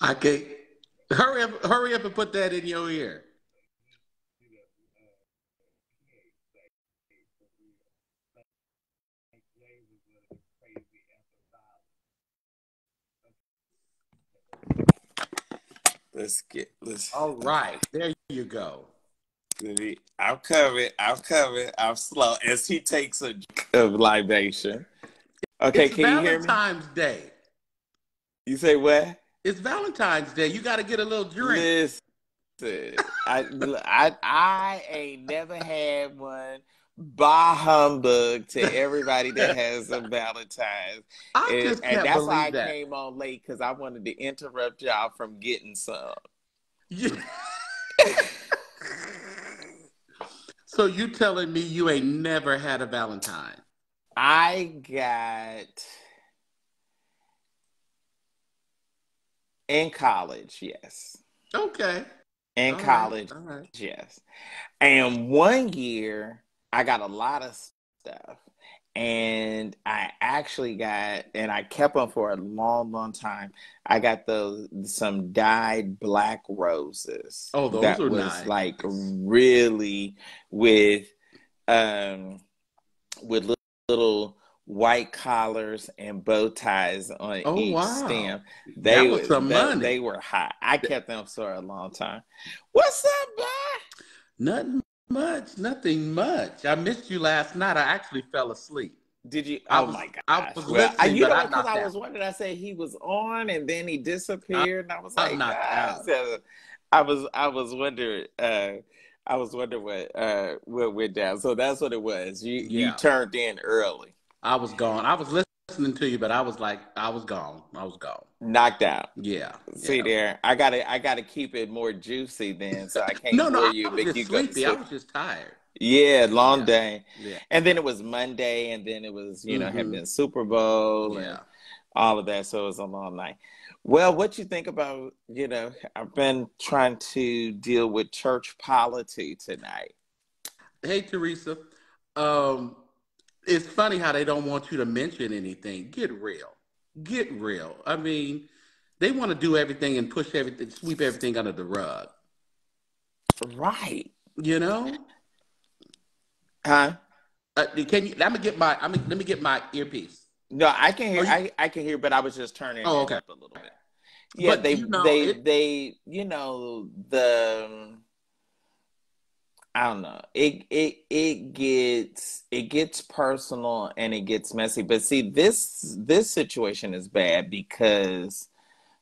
I can't. Hurry up and put that in your ear. Let's. All right, there you go. I'm coming. I'm slow as he takes a libation. Okay, it's can you hear me? Valentine's Day. You say what? It's Valentine's Day. You got to get a little drink. Listen, I ain't never had one. Bah humbug to everybody that has a Valentine's. And that's why I came on late, because I wanted to interrupt y'all from getting some. Yeah. So you telling me you ain't never had a Valentine? I got... in college, yes. Okay. In college, right. Yes. And one year, I got a lot of stuff. And I actually got, and I kept them for a long, long time. I got some dyed black roses. Oh, those that are was nice. Like really with little white collars and bow ties on each stamp. They were hot. I kept them for a long time. What's up, boy? Nothing much. I missed you last night. I actually fell asleep. Did you? Oh my God. I was because I was wondering. I said he was on and then he disappeared. And I was like, I was wondering what went down. So that's what it was. You turned in early. I was gone. I was listening to you, but I was like, I was gone. Knocked out. Yeah. See there. I gotta keep it more juicy then, so I can't hear you. I was just tired. Yeah, long day. Yeah. And then it was Monday, and then it was, had been Super Bowl and all of that. So it was a long night. Well, what you think about, I've been trying to deal with church polity tonight. Hey, Teresa. It's funny how they don't want you to mention anything. Get real. I mean, they want to do everything and push everything, sweep everything under the rug. Right. Huh? Let me get my earpiece. No, I can hear. I can hear, but I was just turning it up a little bit. Yeah, but I don't know. It gets personal and it gets messy. But see, this situation is bad because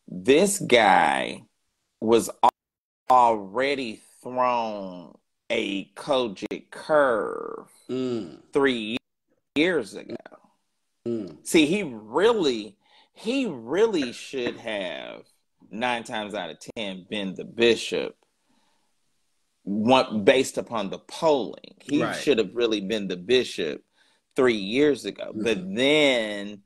this guy was already thrown a Kojic curve 3 years ago. See, he really should have 9 times out of 10 been the bishop. Based upon the polling, he should have really been the bishop 3 years ago. Mm-hmm. But then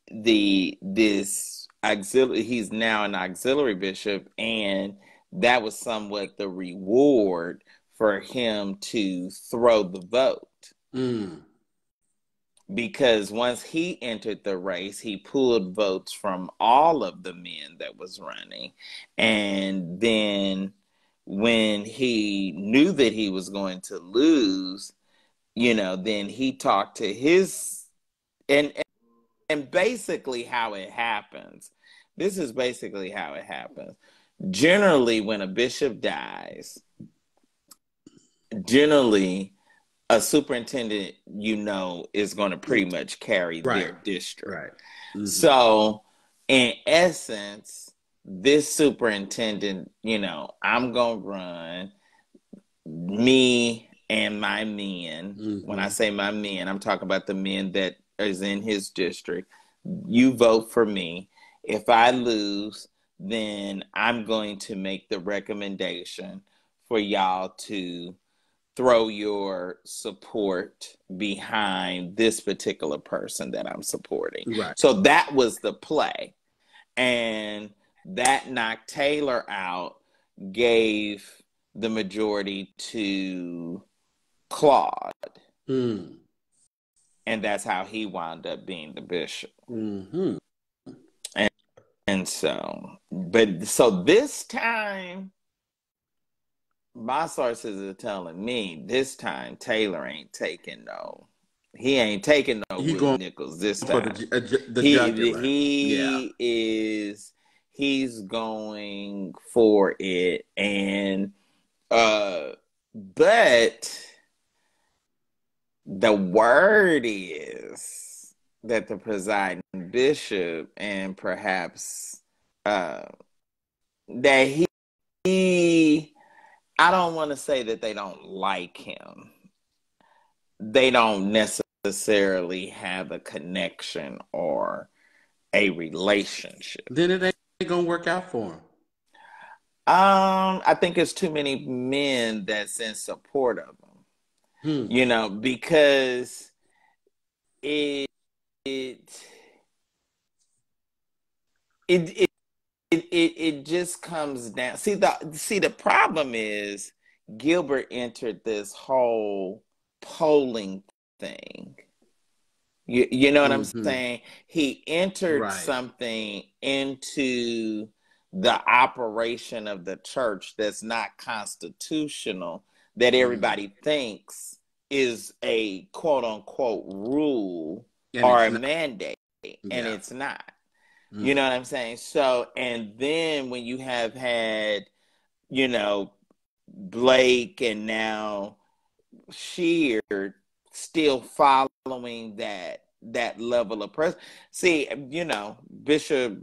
this auxiliary, he's now an auxiliary bishop, and that was somewhat the reward for him to throw the vote. Mm. Because once he entered the race, he pulled votes from all of the men that was running, and then when he knew that he was going to lose, then he talked to his, and basically how it happens. This is basically how it happens. Generally, when a bishop dies, a superintendent, is going to pretty much carry their district. Right. Mm-hmm. So in essence, this superintendent, I'm going to run me and my men. Mm-hmm. When I say my men, I'm talking about the men that is in his district. You vote for me if I lose, then I'm going to make the recommendation for y'all to throw your support behind this particular person that I'm supporting. Right. So that was the play. And that knocked Taylor out, gave the majority to Claude. Mm. And that's how he wound up being the bishop. Mm-hmm. And so, but so this time, my sources are telling me this time Taylor ain't taking no. He ain't taking no Willie Nichols this time. He's going for it, and but the word is that the presiding bishop and perhaps that he I don't want to say that they don't like him. They don't necessarily have a connection or a relationship. Then it ain't gonna work out for him. I think it's too many men that's in support of him. Hmm. You know, because it just comes down. See the problem is Gilbert entered this whole polling thing. You know what mm-hmm. I'm saying? He entered right. something into the operation of the church that's not constitutional, that everybody mm-hmm. thinks is a quote unquote rule and or a not. Mandate, yeah. and it's not. Mm-hmm. You know what I'm saying? So, and then when you have had, you know, Blake and now Sheard still following that level of press. See, you know, Bishop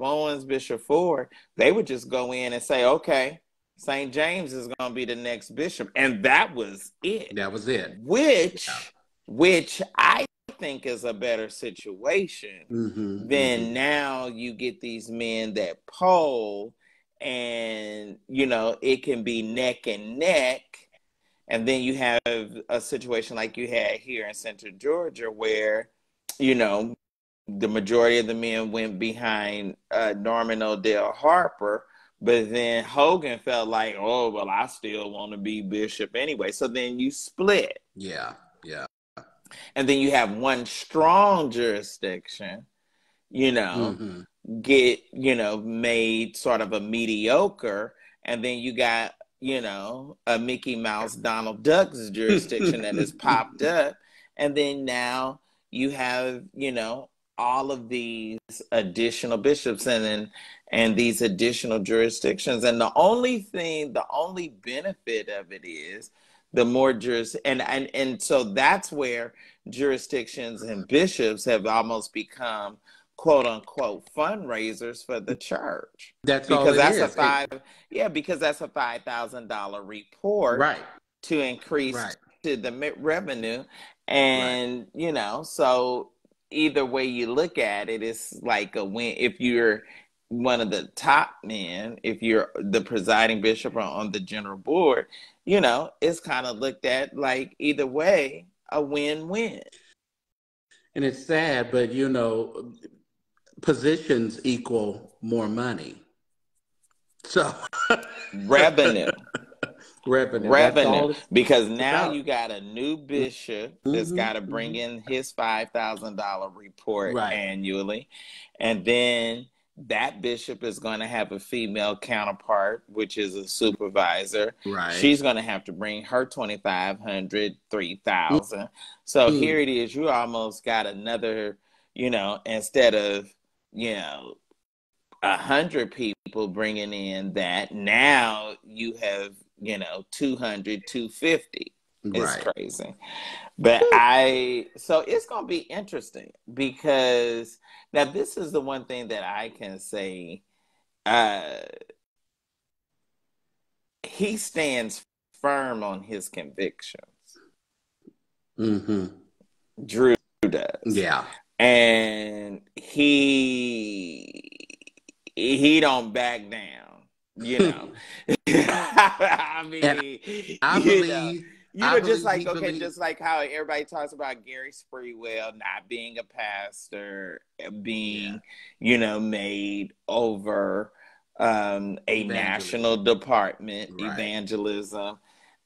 Owens, Bishop Ford, they would just go in and say, okay, St. James is going to be the next bishop. And that was it. That was it. Which I think is a better situation mm-hmm, than mm-hmm. now you get these men that poll and, you know, it can be neck and neck. And then you have a situation like you had here in Central Georgia where, you know, the majority of the men went behind Norman Odell Harper, but then Hogan felt like, oh, well, I still want to be bishop anyway. So then you split. Yeah, yeah. And then you have one strong jurisdiction, you know, mm-hmm. get, you know, made sort of a mediocre, and then you got, you know, a Mickey Mouse, Donald Duck's jurisdiction that has popped up. And then now you have, you know, all of these additional bishops and these additional jurisdictions. And the only thing, the only benefit of it is the more jurisdictions. And so that's where jurisdictions and bishops have almost become quote unquote fundraisers for the church. That's because all it that's is. Because that's a $5,000 report right. to increase right. to the revenue. And right. you know, so either way you look at it, it's like a win if you're one of the top men, if you're the presiding bishop or on the general board, you know, it's kind of looked at like either way, a win-win. And it's sad, but you know, positions equal more money. So revenue because now you got a new bishop mm-hmm. that's got to bring in his $5,000 report right. annually, and then that bishop is going to have a female counterpart, which is a supervisor. Right. She's going to have to bring her $2,500, $3,000. Mm-hmm. So here it is. You almost got another, you know, instead of, you know, 100 people bringing in that, now you have, you know, 200, 250. It's right. crazy. But so it's going to be interesting because now this is the one thing that I can say. He stands firm on his convictions. Mm-hmm. Drew does. Yeah. And he he don't back down, you know. I mean, I believe, you know, just like, okay, just like how everybody talks about Gary Sprewell not being a pastor, being, you know, made over a national department, evangelism.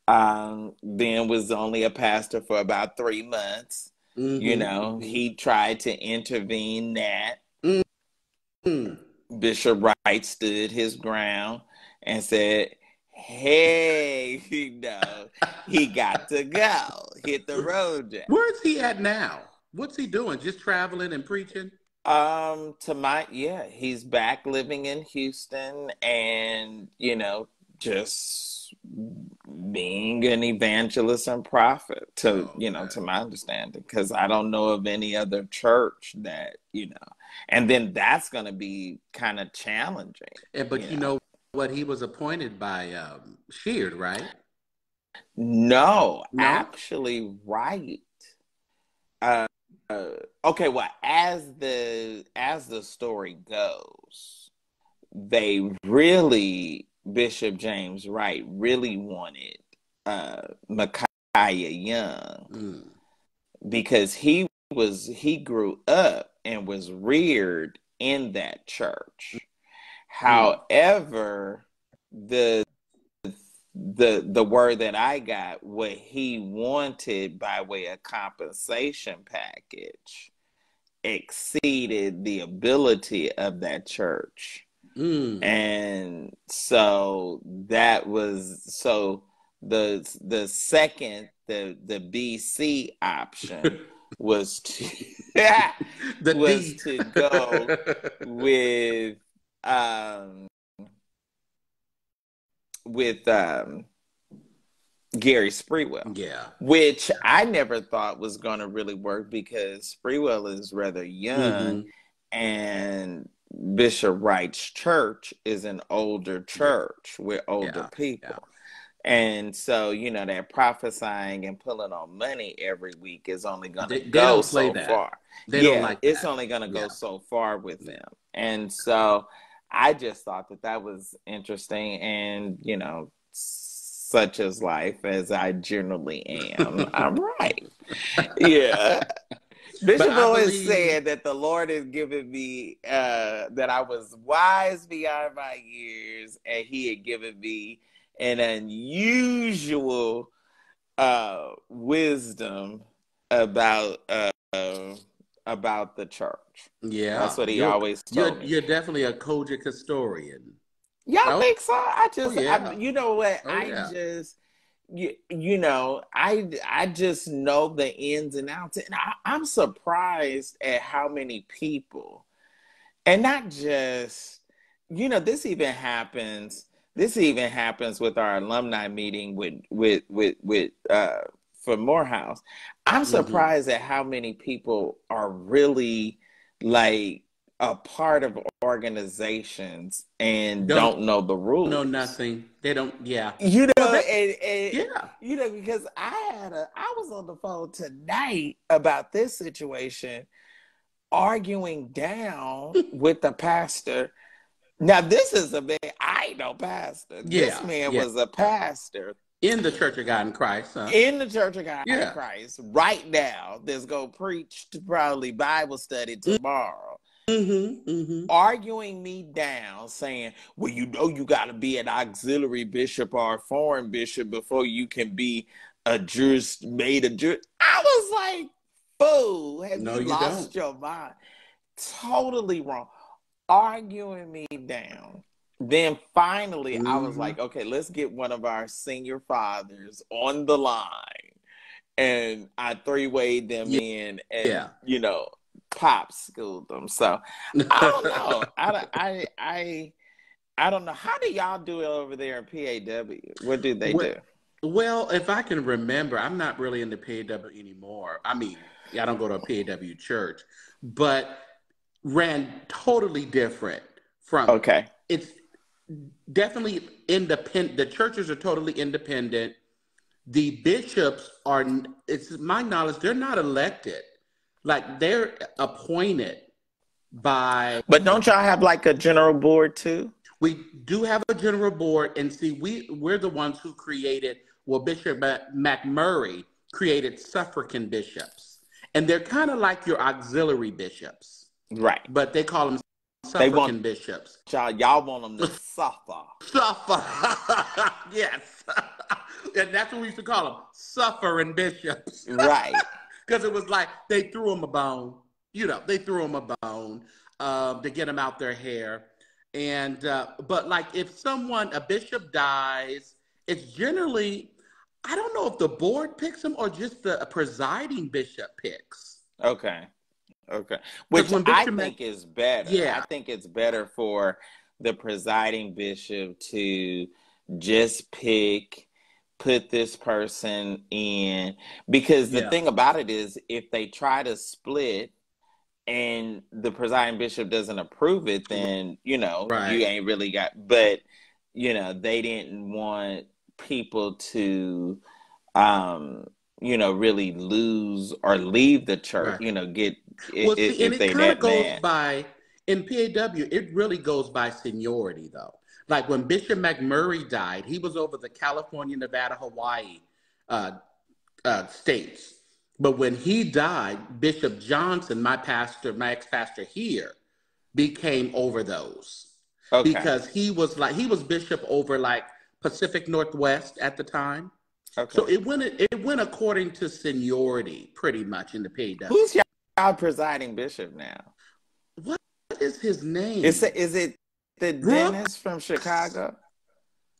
Then was only a pastor for about 3 months. Mm-hmm. You know, he tried to intervene that. Mm-hmm. Bishop Wright stood his ground and said, hey, you know, he got to go. Hit the road. Where's he at now? What's he doing? Just traveling and preaching? To my, yeah, he's back living in Houston and, you know, just being an evangelist and prophet to, you know, to my understanding, because I don't know of any other church that, you know, and then that's going to be kind of challenging. Yeah, but you know what, he was appointed by Sheard, right? No, actually, right. Okay, well, as the story goes, they really, Bishop James Wright really wanted Micaiah Young because he grew up and was reared in that church. However, the word that I got, what he wanted by way of compensation package exceeded the ability of that church. And so that was, so the second, the BC option was to go with Gary Sprewell. Yeah. Which I never thought was going to really work because Sprewell is rather young and Bishop Wright's church is an older church with older people. Yeah. And so, you know, that prophesying and pulling on money every week is only going to go so far. They don't like that. It's only going to go so far with them. And so I just thought that that was interesting and, you know, such is life, as I generally am. I'm right. Yeah. Bishop always said that the Lord has given me, that I was wise beyond my years, and he had given me an unusual wisdom about the church. Yeah. That's what he always told me. You're definitely a Kojic historian. Y'all think so? I just know the ins and outs. And I'm surprised at how many people, and not just, you know, this even happens with our alumni meeting with for Morehouse. I'm surprised at how many people are really like a part of organizations and don't know the rules. Know nothing. They don't. Yeah. You know. Well, you know, because I was on the phone tonight about this situation, arguing down with the pastor. Now this is a man. I ain't no pastor. This man was a pastor in the Church of God in Christ. Huh? In the Church of God in Christ, right now. That's gonna preach to probably Bible study tomorrow. Arguing me down, saying, well, you know, you got to be an auxiliary bishop or a foreign bishop before you can be a jurist, made a jurist. I was like, fool, you lost your mind? Totally wrong. Arguing me down. Then finally, I was like, okay, let's get one of our senior fathers on the line. And I three-wayed them in and, you know, pop schooled them. So I don't know. I don't know. How do y'all do it over there in PAW? What do they do? Well, if I can remember, I'm not really into PAW anymore. I mean, I don't go to a PAW church, but ran totally different from It's definitely independent. The churches are totally independent. The bishops are, it's my knowledge, they're not elected. Like, they're appointed by... But don't y'all have like a general board too? We do have a general board, and see, we're the ones who created, well, Bishop McMurray created suffragan bishops, and they're kind of like your auxiliary bishops. Right. But they call them suffragan bishops. Y'all want them to suffer. Suffer. Yes. And that's what we used to call them, suffering bishops. Right. Because it was like they threw them a bone. You know, they threw them a bone to get them out their hair. And, but like if someone, a bishop dies, it's generally, I don't know if the board picks them or just the presiding bishop picks. Okay. Okay. Which I think is better. Yeah. I think it's better for the presiding bishop to just put this person in, because the thing about it is if they try to split and the presiding bishop doesn't approve it, then, you know, you ain't really got, but you know, they didn't want people to, you know, really lose or leave the church, you know, get, well, see, if they that goes mad. By, in PAW, it really goes by seniority though. Like when Bishop McMurray died, he was over the California, Nevada, Hawaii states. But when he died, Bishop Johnson, my pastor, my ex-pastor here, became over those. Okay. Because he was like, he was bishop over like Pacific Northwest at the time. Okay. So it went according to seniority, pretty much, in the PAW. Who's y'all presiding bishop now? What is his name? Is it the Dennis from Chicago?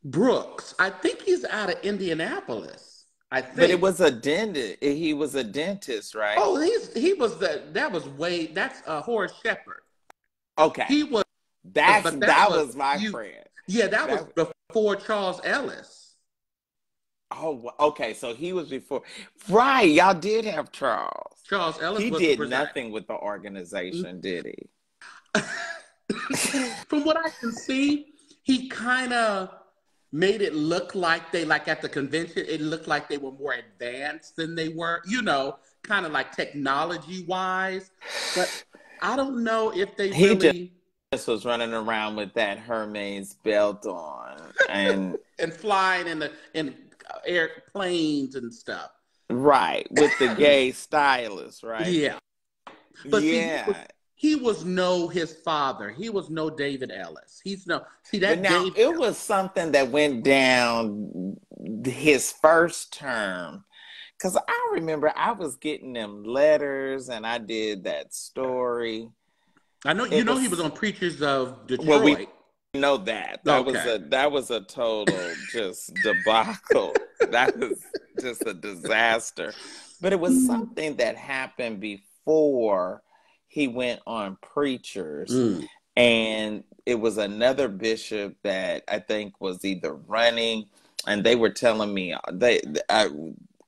Brooks. I think he's out of Indianapolis. I think. But it was a dentist. He was a dentist, right? Oh, he was the, that was Wade. That's Horace Shepherd. Okay. He was. That was my friend. Yeah, that was before Charles Ellis. Oh, okay. So he was before. Right. Y'all did have Charles. Charles Ellis. He did nothing with the organization, did he? From what I can see, he kind of made it look like they, like at the convention, it looked like they were more advanced than they were, you know, kind of like technology-wise. But I don't know if they really... Just was running around with that Hermes belt on. And and flying in airplanes and stuff. Right, with the gay stylist, right? Yeah. But yeah. He was no his father. He was no David Ellis. He's no, see that. Now, David it was something that went down his first term. Because I remember I was getting them letters and I did that story. I know, you know, he was on Preachers of Detroit. Well, we know that. That was a total just debacle. That was just a disaster. But it was something that happened before he went on Preachers, and it was another bishop that I think was either running, and they were telling me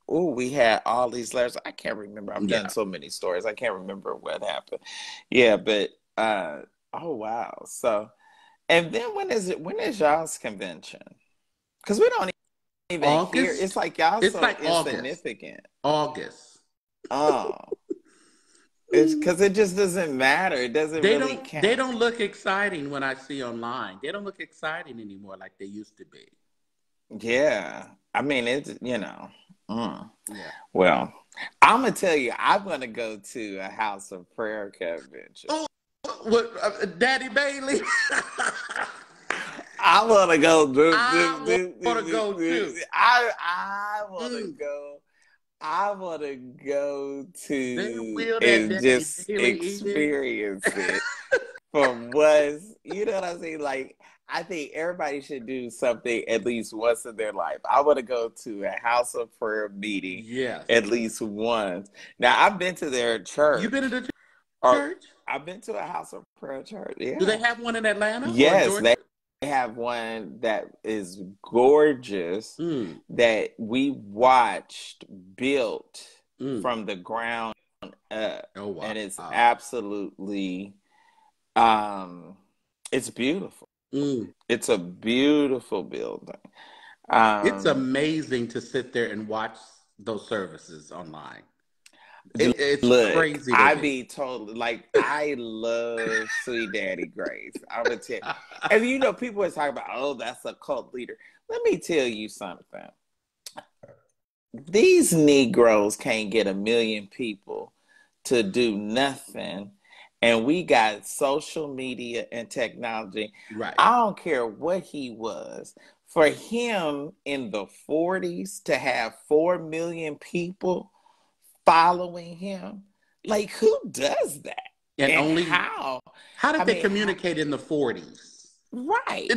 we had all these letters. I can't remember. I've done so many stories. I can't remember what happened. Yeah, but oh wow. So, and then when is y'all's convention? Because we don't even hear. It's like y'all so like insignificant. August. Oh. It's because it just doesn't matter. It doesn't really count. They don't look exciting when I see online. They don't look exciting anymore like they used to be. Yeah. I mean, it's, you know. Yeah. Well, I'm going to tell you, I'm going to go to a House of Prayer convention. Oh, with Daddy Bailey. I want to go. I want to go and just experience it for once. You know what I'm saying? Like, I think everybody should do something at least once in their life. I want to go to a House of Prayer meeting at least once. Now, I've been to their church. You've been to the church? I've been to a House of Prayer church, yeah. Do they have one in Atlanta? Yes, they have one that is gorgeous that we watched built from the ground up. Oh, wow. And it's absolutely, it's beautiful. It's a beautiful building. It's amazing to sit there and watch those services online. It's crazy. I be totally like, I love Sweet Daddy Grace. I'm gonna tell you. And you know, people are talking about, oh, that's a cult leader. Let me tell you something. These Negroes can't get 1 million people to do nothing. And we got social media and technology. Right. I don't care what he was. For him in the 40s to have 4 million people following him, like, who does that? And only how? How did they communicate in the 40s? Right.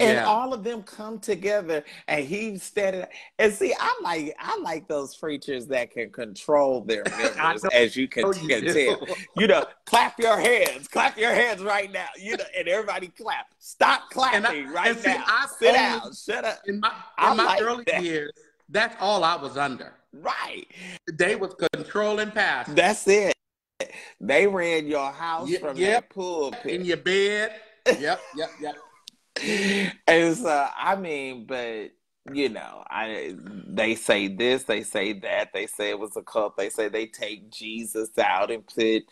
And yeah, all of them come together, and he standing. And see, I like those preachers that can control their members, as you can tell. You know, clap your hands right now. You know, and everybody clap. Stop clapping right now. Sit down. Shut up. In my early years, that's all I was under. Right. They was controlling pastors. That's it. They ran your house from that pulpit, in your bed. Yep. And so, I mean, but, you know, they say this, they say that, they say it was a cult, they say they take Jesus out and put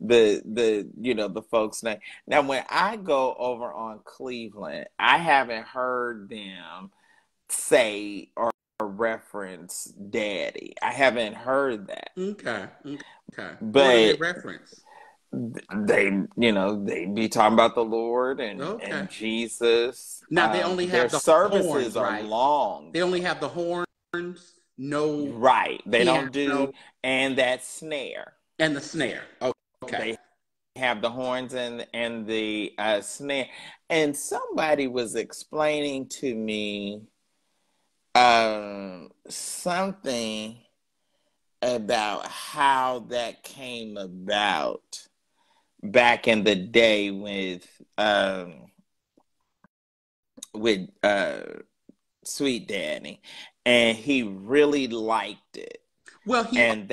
the you know, the folks' name. Now, when I go over on Cleveland, I haven't heard them say or reference Daddy. I haven't heard that. Okay. But reference. They, you know, they be talking about the Lord and Jesus. Now they only have their services are long. They only have the horns. No, right. They don't do and that snare and the snare. Okay, they have the horns and the snare. And somebody was explaining to me something about how that came about. Back in the day with Sweet Daddy, and he really liked it. Well, he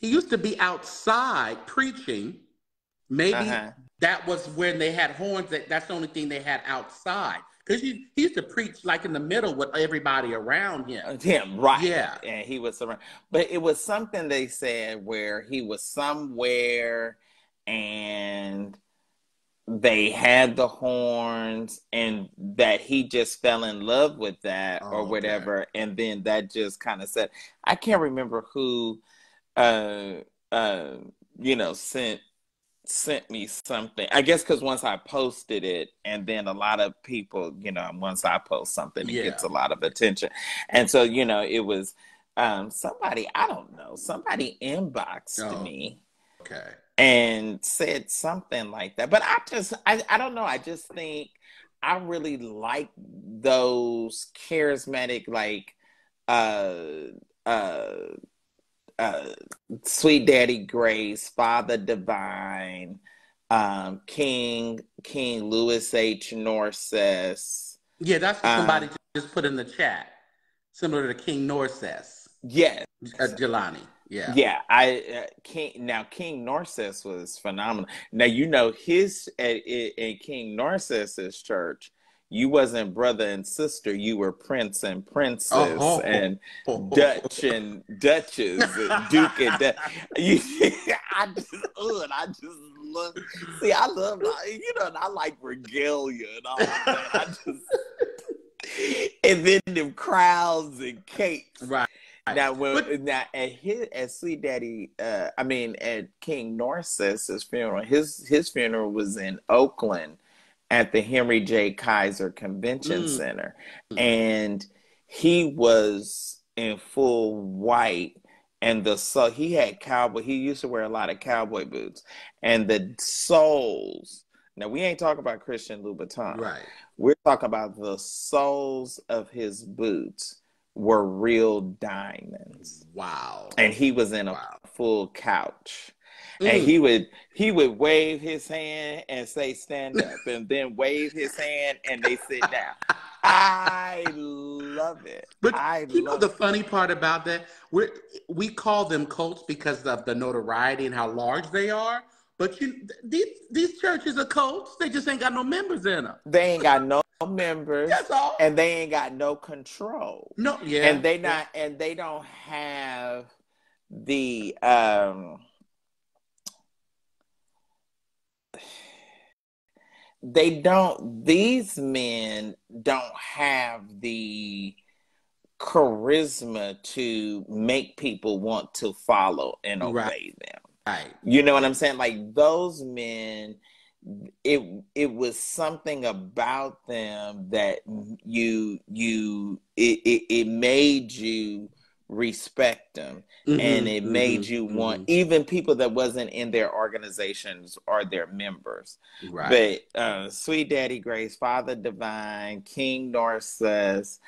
used to be outside preaching. Maybe that was when they had horns. That's the only thing they had outside. Because he used to preach like in the middle with everybody around him. Right. Yeah. And he was around. But it was something they said where he was somewhere, and they had the horns, and that he just fell in love with that or whatever. Okay. And then that just kind of said, I can't remember who, you know, sent me something. I guess because once I posted it, and then a lot of people, you know, once I post something, it gets a lot of attention. And so, you know, it was somebody, I don't know, somebody inboxed me. Okay. And said something like that. But I don't know. I just think I really like those charismatic, like, Sweet Daddy Grace, Father Divine, King Louis H. Narcisse. Yeah, that's what somebody just put in the chat. Similar to King Narcisse. Yes. Jelani. Yeah. Yeah. King Narcisse was phenomenal. Now, you know, his at King Narcisse's church, you wasn't brother and sister, you were prince and princess and Dutch and Duchess and Duke and Dutch. I just love, see, I love, you know, and I like regalia and all that. And then them crowds and capes. Right. Now, at Sweet Daddy, at King Narcisse's funeral, his funeral was in Oakland at the Henry J. Kaiser Convention Center, and he was in full white, and so he had cowboy. He used to wear a lot of cowboy boots, and the soles. Now, we ain't talking about Christian Louboutin, right? We're talking about the soles of his boots were real diamonds. Wow. And he was in a full couch. And he would wave his hand and say, stand up, and then wave his hand and they sit down. I love it. But you know the funny part about that? We call them cults because of the notoriety and how large they are. But you, these churches are cults. They just ain't got no members in them. They ain't got no members. That's all. And they ain't got no control. No, yeah. And they not, and they don't have the these men don't have the charisma to make people want to follow and obey them. Right. You know what I'm saying? Like those men, it was something about them that it made you respect them, and it made you want even people that wasn't in their organizations or their members. Right. But Sweet Daddy Grace, Father Divine, King Narcisse,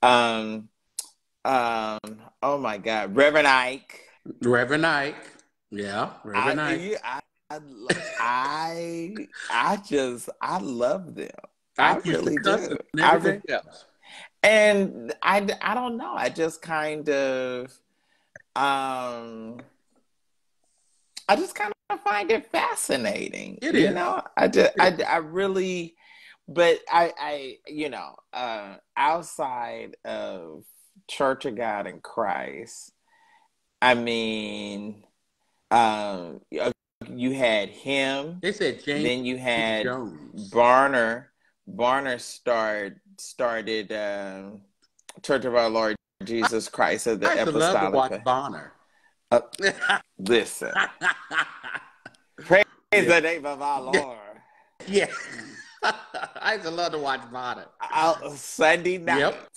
oh my God, Reverend Ike. Yeah, I love them. I really do. And I don't know. I just kind of, find it fascinating. It is. You know, I really, outside of Church of God in Christ, I mean. You had him. They said James. Then you had Jones. Bonner. Bonner started Church of Our Lord Jesus Christ of the Apostolic. I love to watch Bonner. Listen, praise the name of our Lord. Yeah, I used to love to watch Bonner. Sunday nights. Yep.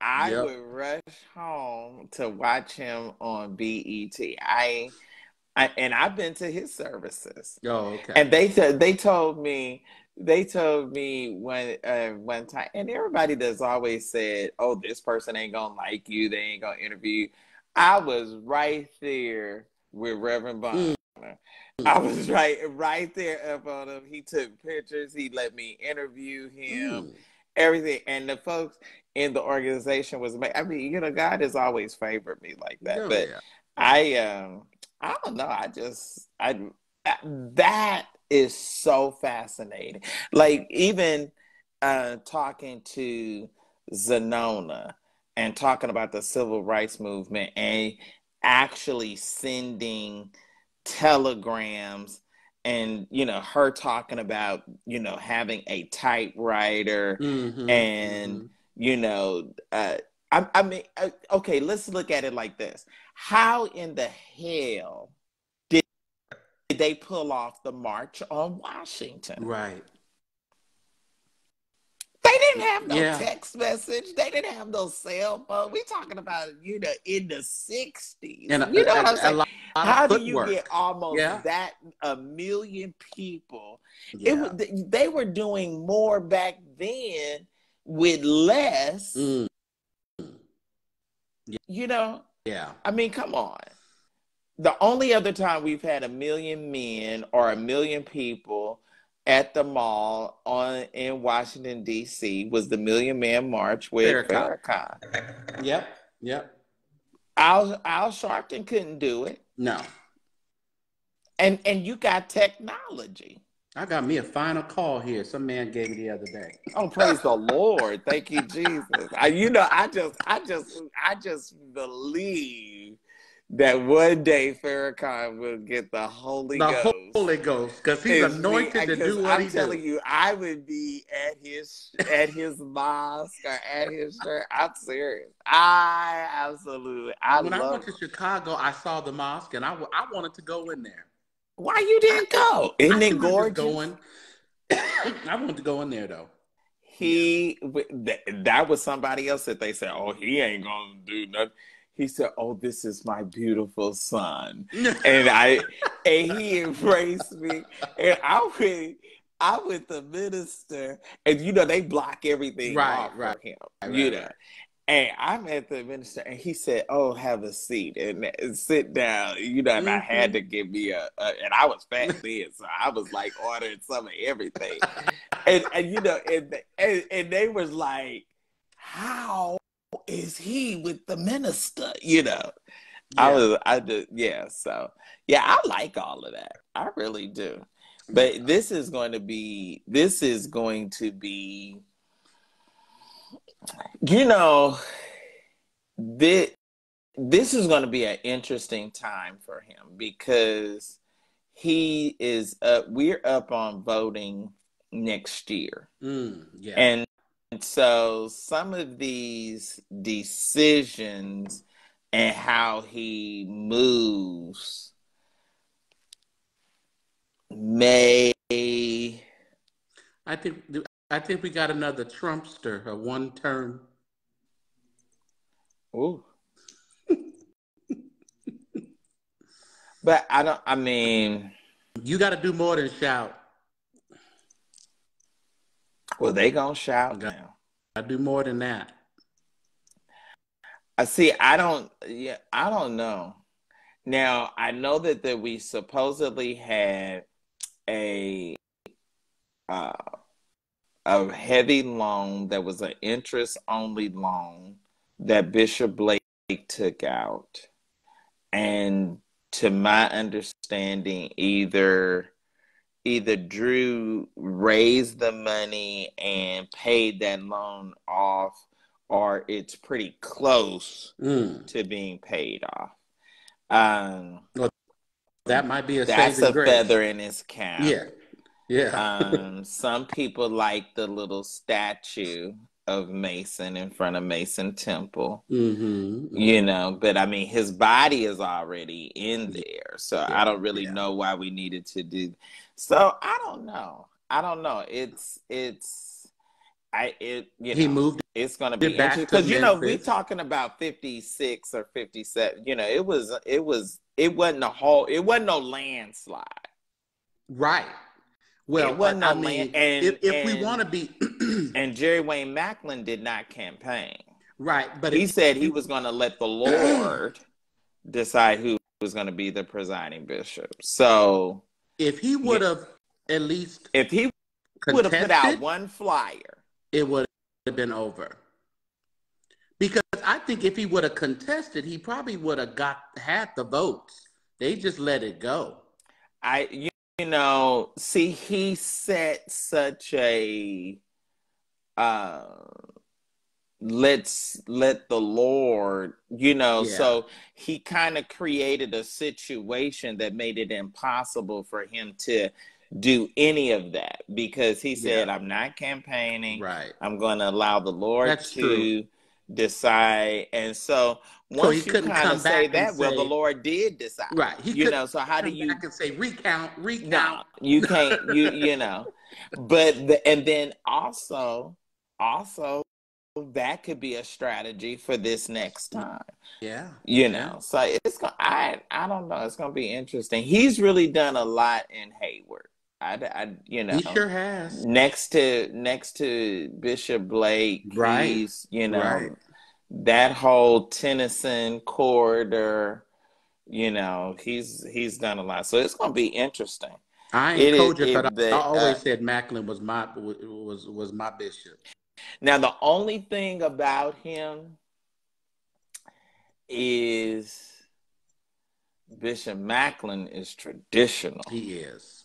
I would rush home to watch him on BET. And I've been to his services. Oh, okay. And they told me one time, and everybody that's always said, "Oh, this person ain't gonna like you. They ain't gonna interview you." I was right there with Reverend Bonner. I was right there up on him. He took pictures. He let me interview him. Everything. And the folks in the organization was amazing. I mean, you know, God has always favored me like that. Oh, but yeah. I don't know. That is so fascinating. Like even talking to Zanona and talking about the civil rights movement and actually sending telegrams and, you know, her talking about, you know, having a typewriter and, you know, I mean, okay, let's look at it like this. How in the hell did they pull off the March on Washington? Right. They didn't have no text message. They didn't have no cell phone. We're talking about, you know, in the 60s. You know what I'm saying? How do you get almost that 1 million people? Yeah. They were doing more back then with less. Yeah. You know? Yeah. I mean, come on. The only other time we've had 1 million men or 1 million people at the mall in Washington, D.C. was the Million Man March with Farrakhan. Yep. Al Sharpton couldn't do it. No. And you got technology. I got me a final call here. Some man gave me the other day. Oh, praise the Lord! Thank you, Jesus. I just believe that one day Farrakhan will get the Holy Ghost. The Holy Ghost, because he's anointed to do what he does. I'm telling you, I would be at his mosque or at his church. I'm serious. When I went to Chicago, I saw the mosque, and I wanted to go in there. Why you didn't go? Isn't it gorgeous? I want to go in there though. That was somebody else that they said, "Oh, he ain't gonna do nothing." He said, "Oh, this is my beautiful son," and he embraced me, and I went the minister, and you know they block everything off for him, you know. And I'm at the minister, and he said, "Oh, have a seat and sit down." You know, and I had to give me and I was fat then, so I was like ordering some of everything, and you know, and they was like, "How is he with the minister?" You know, I was, I just, yeah, so yeah, I like all of that. I really do. But this is going to be, you know, this is going to be an interesting time for him, because he is up, we're up on voting next year. Yeah. And so some of these decisions and how he moves may... I think we got another Trumpster, a one term. Ooh. But I mean. You got to do more than shout. Well, they going to shout now. I do more than that. I see. I don't know. Now, I know that we supposedly had a heavy loan that was an interest-only loan that Bishop Blake took out. And to my understanding, either Drew raised the money and paid that loan off, or it's pretty close to being paid off. Well, that might be a feather in his cap. Yeah. Some people like the little statue of Mason in front of Mason Temple. Mm-hmm. You know, but I mean, his body is already in there, so I don't really know why we needed to do. So I don't know. He moved. It's going to be interesting because we're talking about 56 or 57. You know, it wasn't no landslide, right? Well, it wasn't if we want to be, and Jerry Wayne Macklin did not campaign, right? But he said he was going to let the Lord decide who was going to be the presiding bishop. So if he would have at least, if he would have put out one flyer, it would have been over. Because I think if he would have contested, he probably would have had the votes. They just let it go. He set such a let's let the Lord, so he kind of created a situation that made it impossible for him to do any of that, because he said, I'm not campaigning. Right. I'm going to allow the Lord to decide. And so once you kind of say that, well, the Lord did decide. Right. So how do you... I can say recount. No, you can't, you know. But, and then also that could be a strategy for this next time. Yeah. So it's going to, I don't know. It's going to be interesting. He's really done a lot in Hayward. He sure has. Next to Bishop Blake, right? He's, that whole Tennyson corridor, he's done a lot. So it's gonna be interesting. I always said Macklin was my bishop. Now the only thing about him is Bishop Macklin is traditional. He is.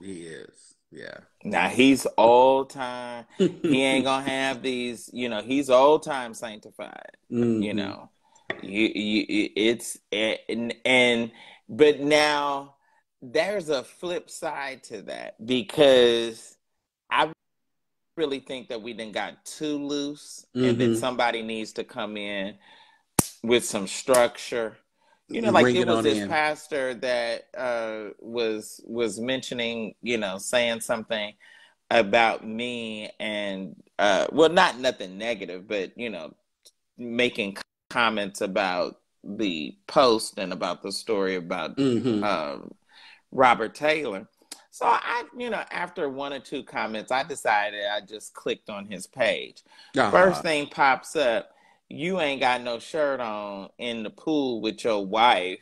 He is, yeah. Now he's old time. He ain't gonna have these, he's old time sanctified. Mm-hmm. But now there's a flip side to that, because I really think that we done got too loose, and that somebody needs to come in with some structure. It was this pastor that was mentioning, saying something about me, and not nothing negative, but making comments about the post and about the story about Robert Taylor. So I, after one or two comments, I decided I just clicked on his page. Uh-huh. First thing pops up. You ain't got no shirt on in the pool with your wife.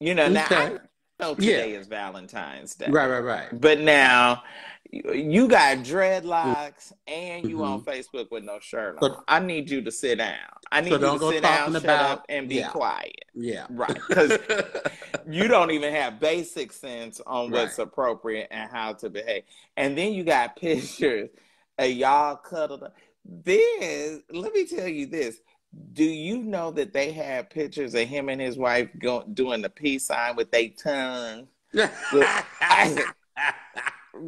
Now I know today is Valentine's Day. Right. But now, You got dreadlocks and you on Facebook with no shirt on. So, I need you to sit down. I need you to sit down, shut up, and be quiet. Yeah. Right. Because you don't even have basic sense on what's appropriate and how to behave. And then you got pictures of y'all cuddled up. Then, let me tell you this. Do you know that they had pictures of him and his wife doing the peace sign with their tongue?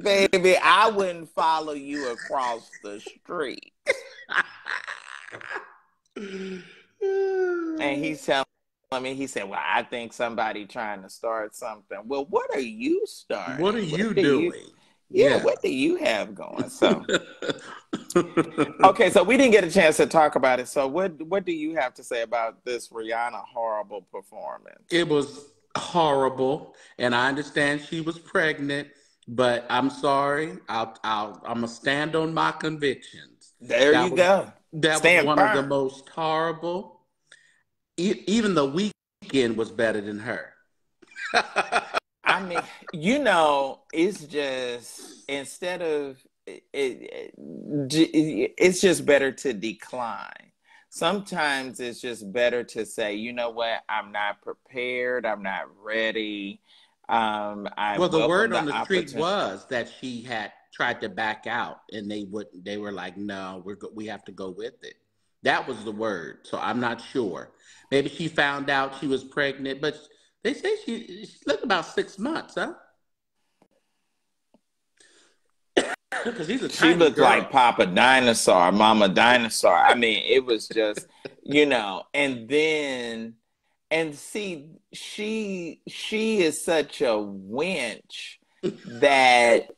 Baby, I wouldn't follow you across the street. And he's telling me, he said, well, I think somebody trying to start something. Well, what are you starting? What are you doing? Yeah, what do you have going? So, okay, so we didn't get a chance to talk about it. So what do you have to say about this Rihanna horrible performance? It was horrible, and I understand she was pregnant. But I'm sorry, I'm gonna stand on my convictions. There you go. That was one of the most horrible. Even The Weeknd was better than her. I mean, you know, it's just instead of it's just better to decline. Sometimes it's just better to say, you know what, I'm not prepared, I'm not ready. Well, the word on the street was that she had tried to back out, and they wouldn't. They were like, "No, we have to go with it." That was the word. So I'm not sure. Maybe she found out she was pregnant, but they say she looked about 6 months, huh? Because she looked like Papa Dinosaur, Mama Dinosaur. I mean, it was just, you know, and then. And see, she is such a winch that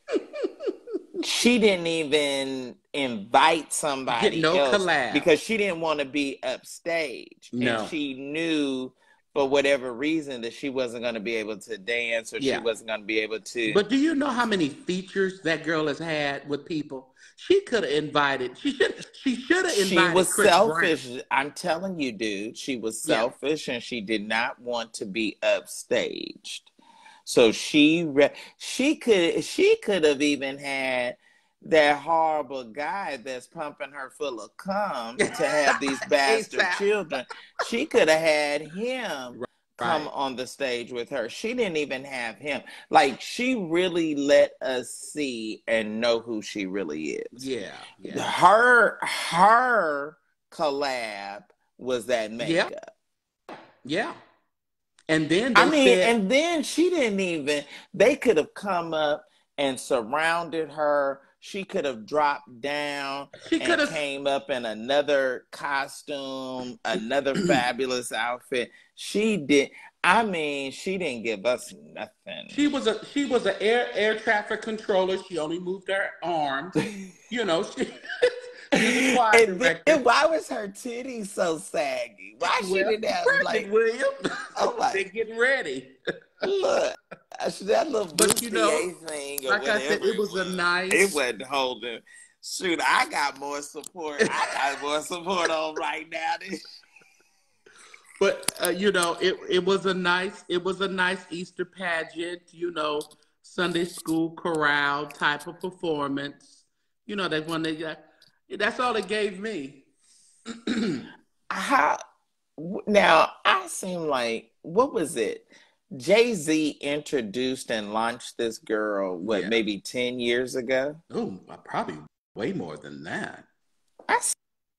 she didn't even invite somebody else because she didn't want to be upstage. No. And she knew for whatever reason that she wasn't going to be able to dance or she wasn't going to be able to. But do you know how many features that girl has had with people? She could have invited. She should have invited. She was selfish. I'm telling you, dude. She was selfish, and she did not want to be upstaged. So she could have even had that horrible guy that's pumping her full of cum to have these bastard children. She could have had him come on the stage with her. She didn't even have him. Like, she really let us see and know who she really is. Yeah. Her collab was that makeup. Yeah. And then and then she didn't even, they could have come up and surrounded her. She could have dropped down. She could have came up in another costume, another fabulous outfit. She did. I mean, she didn't give us nothing. She was an air traffic controller. She only moved her arms. You know. And why was her titties so saggy? Why she didn't have like William? Oh, like, they're getting ready. Look, that little Bustier thing or like whatever. I said, it was a nice. It wasn't holding. Shoot, I got more support. I got more support on right now. But you know, it was a nice Easter pageant. You know, Sunday school chorale type of performance. You know that one they got. That's all it gave me. Now, I seem like, what was it? Jay-Z introduced and launched this girl, maybe 10 years ago? Oh, probably way more than that. I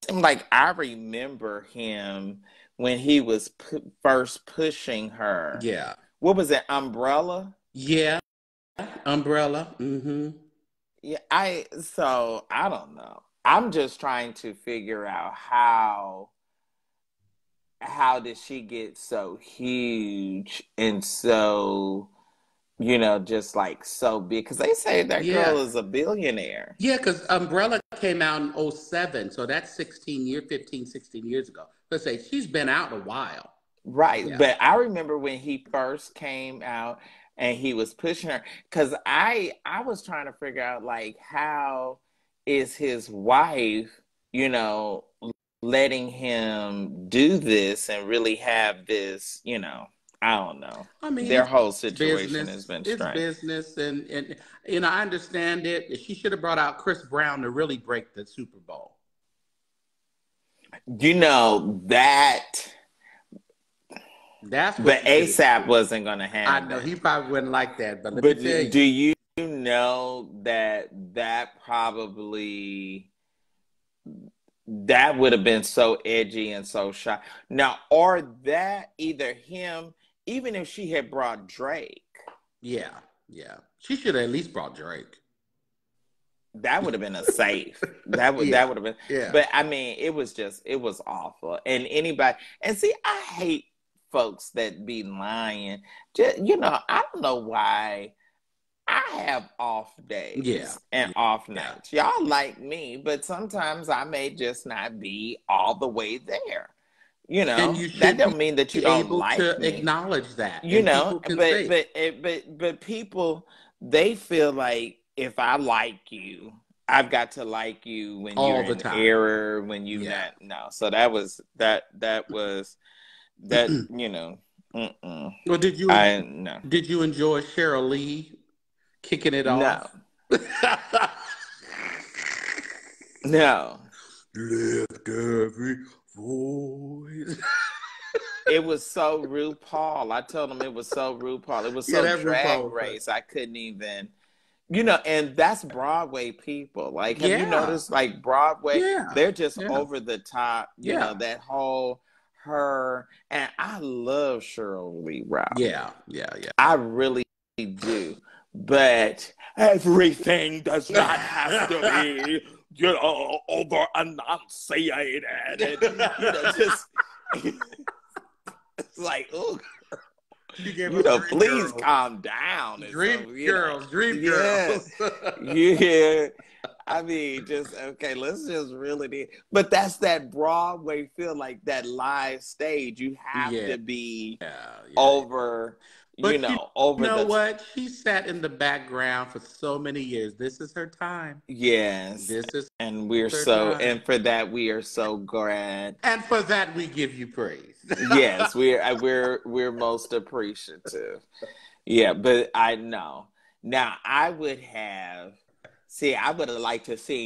seem like I remember him when he was first pushing her. Yeah. What was it, Umbrella? Yeah, Umbrella. Mm-hmm. Yeah, I don't know. I'm just trying to figure out how did she get so huge and so, you know, just like so big? Because they say that girl is a billionaire. Yeah, because Umbrella came out in 2007. So that's 16 years ago. Let's say she's been out a while. Right. Yeah. But I remember when he first came out and he was pushing her. Because I was trying to figure out, like, how is his wife, you know, letting him do this and really have this, you know, I don't know. I mean, their whole situation has been strange. It's business, and you know, I understand it. She should have brought out Chris Brown to really break the Super Bowl. You know that. That's what. But ASAP wasn't going to happen. I know he probably wouldn't like that. But let me tell you. Do you know that probably that would have been so edgy and so shy? Now, or that either him. Even if she had brought Drake. Yeah, yeah. She should have at least brought Drake. That would have been a safe. That would have been. Yeah. But, I mean, it was awful. And anybody. And see, I hate folks that be lying. Just, you know, I don't know why I have off days and off nights. Y'all like me, but sometimes I may just not be all the way there. You know, and you that don't mean that you don't like to me. Acknowledge that. You know, but people, they feel like if I like you, I've got to like you when all you're the in time. Error, when you not. No, so that was that. You know. Mm-mm. Well, did you enjoy Cheryl Lee kicking it off? No. No. Lift every voice. It was so RuPaul. I told him it was so RuPaul. It was so Drag Race. I couldn't even, you know, and that's Broadway people. Like, have you noticed, like, Broadway, they're just over the top, you know, that whole her. And I love Cheryl Lee Ralph. Yeah. I really do. But everything does not have to be, you know, over enunciated and, you know, just it's like, oh, you know, please calm down. Dream girls. Yeah. I mean, just, okay, let's just really do. But that's that Broadway feel, like that live stage. You have to be over. But you know what? She sat in the background for so many years. This is her time. Yes. And for that we are so glad. And for that we give you praise. Yes, we're most appreciative. Yeah, but I know. Now I would have liked to see.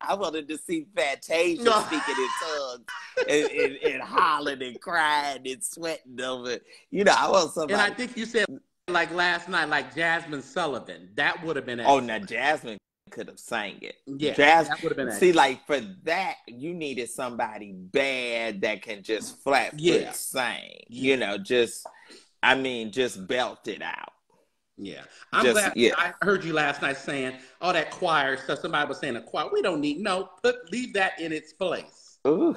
I wanted to see Fantasia speaking in tongues and hollering and crying and sweating over. You know, I want somebody. And I think you said, like last night, like Jasmine Sullivan. That would have been. Excellent. Oh, now Jasmine could have sang it. Yeah, Jasmine would have been. Excellent. See, like for that, you needed somebody bad that can just flat foot sing. You know, just belt it out. Yeah. I heard you last night saying all that choir stuff. Somebody was saying a choir. We don't need leave that in its place. Ooh.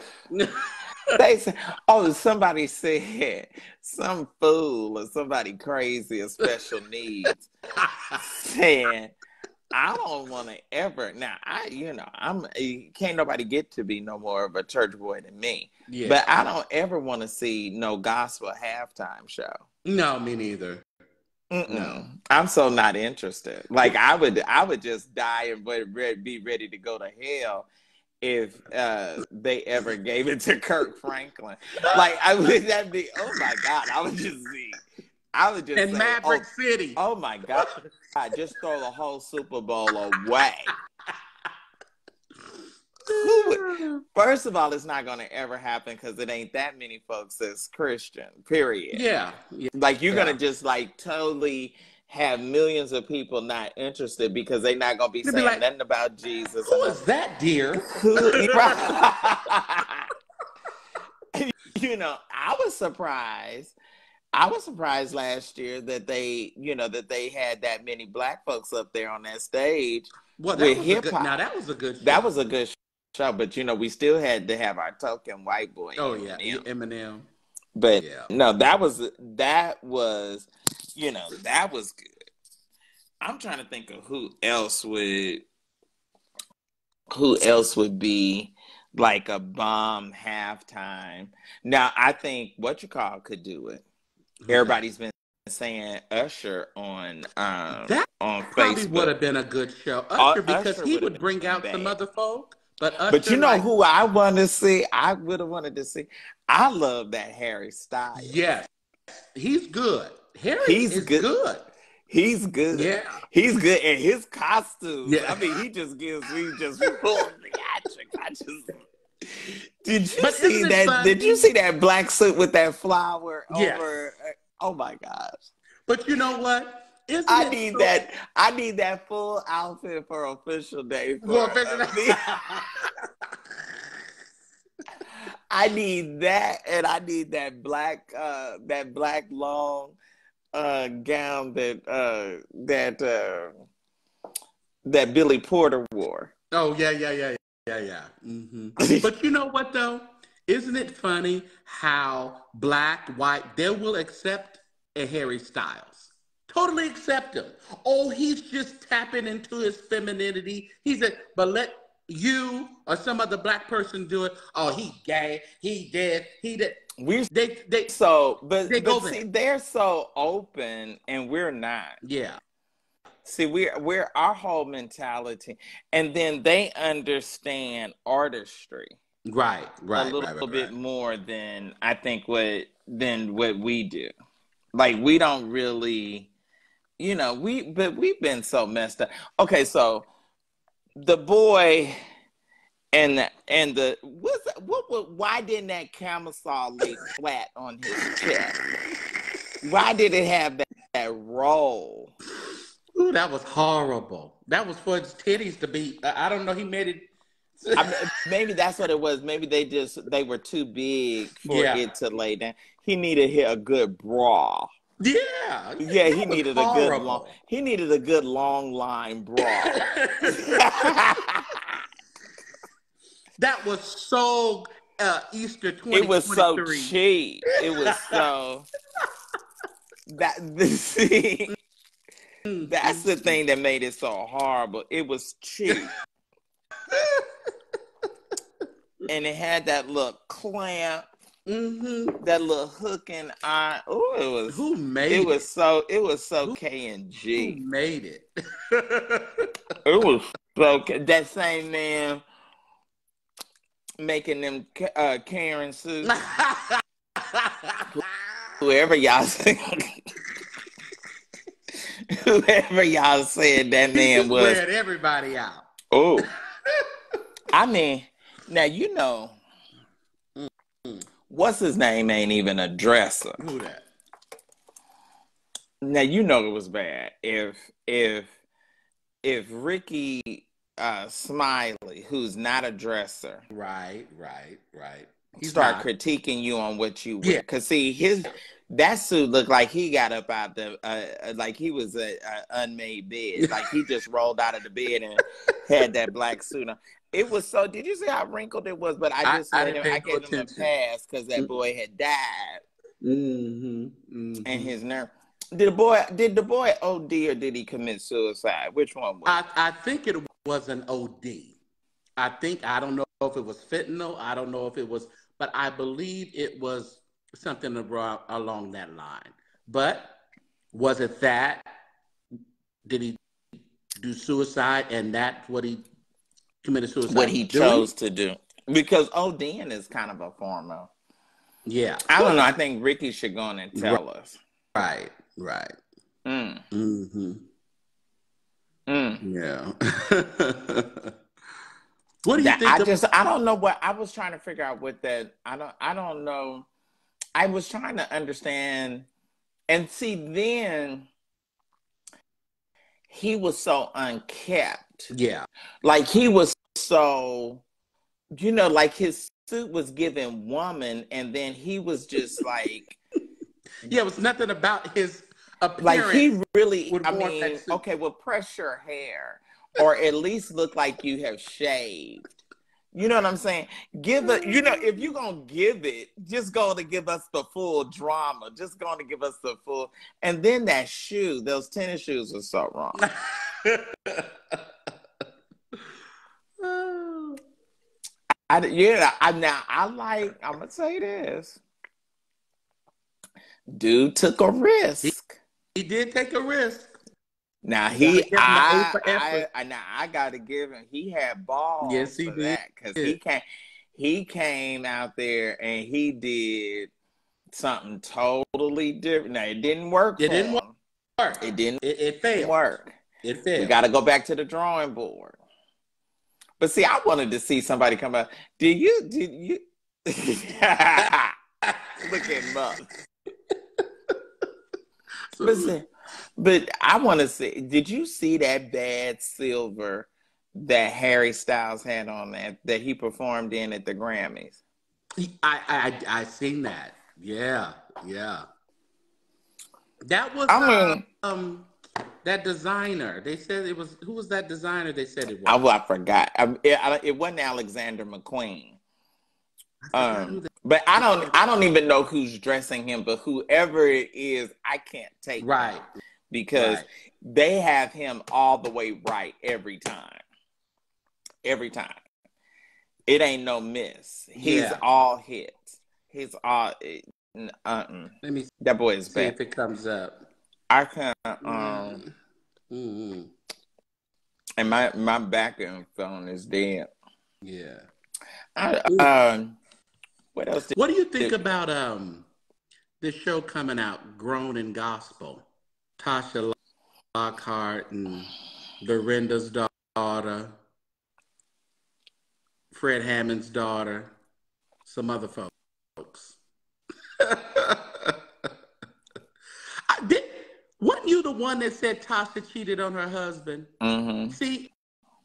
They said, oh, somebody said some fool or somebody crazy or special needs saying, I don't want to ever. Now, can't nobody get to be no more of a church boy than me. Yeah. But I don't ever want to see no gospel halftime show. No, me neither. No, I'm so not interested. Like I would just die and be ready to go to hell if they ever gave it to Kirk Franklin. Like I would that be. Oh my God! I would just. And say, Maverick City. Oh my God! I just throw the whole Super Bowl away. First of all, it's not going to ever happen because it ain't that many folks that's Christian, period. Yeah. Like, you're going to just, like, totally have millions of people not interested because they're not going to be saying nothing about Jesus. Who is that, dear? You know, I was surprised last year that they, you know, that they had that many black folks up there on that stage. Well, that was hip hop. Now, that was a good show. That was a good show, but you know, we still had to have our token white boy. Oh yeah, Eminem. But no, that was, you know, that was good. I'm trying to think of who else would be like a bomb halftime. Now I think whatchamacallit could do it. Everybody's been saying Usher on that on Facebook. Probably would have been a good show. Usher because he would bring out some other folk. But you know who I want to see? I would have wanted to see. I love that Harry Styles. Yes. He's good. Harry is good. He's good. Yeah. He's good. And his costume. Yeah. I mean, he just gives me just full theatrics. I just... Did you see that black suit with that flower over? Oh my gosh. But you know what? I need that full outfit for official day. I need that, and I need that black long gown that Billy Porter wore. Oh yeah. Mm-hmm. But you know what though? Isn't it funny how black, white, they will accept a Harry Styles. Totally accept him. Oh, he's just tapping into his femininity. But let you or some other black person do it. Oh, he gay, he dead, he did. They're so open and we're not. Yeah. See, we're our whole mentality, and then they understand artistry, a little bit more than I think what we do. Like we don't really, but we've been so messed up. Okay, so the boy and the why didn't that camisole lay flat on his chest? Why did it have that roll? Ooh, that was horrible. That was for his titties to be. I don't know. He made it. Maybe that's what it was. Maybe they were too big for it to lay down. He needed a good bra. Yeah. Yeah. He needed a good long. He needed a good long line bra. That was so Easter 2023. It was so cheap. It was so That's the thing that made it so horrible. It was cheap. And it had that little clamp, that little hook and eye. Oh, it was. Who made it? It was so K&G. Who made it? It was so that same man making them Karen suits. Whoever y'all said that man was. He spread everybody out. Oh. I mean, now what's his name ain't even a dresser. Who that? Now it was bad. If Ricky Smiley, who's not a dresser. Right. Start critiquing you on what you wear. Because see, that suit looked like he got up out like he was an unmade bed. Like he just rolled out of the bed and had that black suit on. It was so, did you see how wrinkled it was? But I gave him a pass because that boy had died. And his nerve. Did the boy OD or did he commit suicide? Which one was it? I think it was an OD. I don't know if it was fentanyl. I don't know if it was, but I believe it was something along that line. But was it that? Did he do suicide and that's what he committed suicide? What he chose to do. Because ODing is kind of a form of. Yeah. I don't know. I think Ricky should go in and tell us. Right. Mm. Mm-hmm. Mm. Yeah. What do you think? I don't know what I was trying to figure out with that. I don't know. I was trying to understand and see then he was so unkept. Yeah. Like he was so, like his suit was given woman and then he was just like. Yeah, it was nothing about his appearance. Like he really, would press your hair or at least look like you have shaved. You know what I'm saying? If you're going to give it, just go to give us the full drama. Just going to give us the full. And then that shoe, those tennis shoes were so wrong. I'm going to say this. Dude took a risk. He did take a risk. Now I gotta give him. He had balls. Yes, he did. Because he came out there and he did something totally different. Now it didn't work. It failed. We gotta go back to the drawing board. But see, I wanted to see somebody come out. Did you? Look at him up. But I want to see, did you see that bad silver that Harry Styles had on that he performed in at the Grammys? I seen that. Yeah. That was that designer. They said it was, who was that designer they said it was? I forgot. It wasn't Alexander McQueen. But I don't even know who's dressing him, but whoever it is, I can't take him because they have him all the way right every time. Every time. It ain't no miss. He's all hits. He's all Let me see. That boy is bad. If it comes up. I can and my backup phone is dead. Yeah. What do you think about this show coming out, Grown and Gospel? Tasha Lockhart and Dorinda's daughter, Fred Hammond's daughter, some other folks. Wasn't you the one that said Tasha cheated on her husband? Mm-hmm.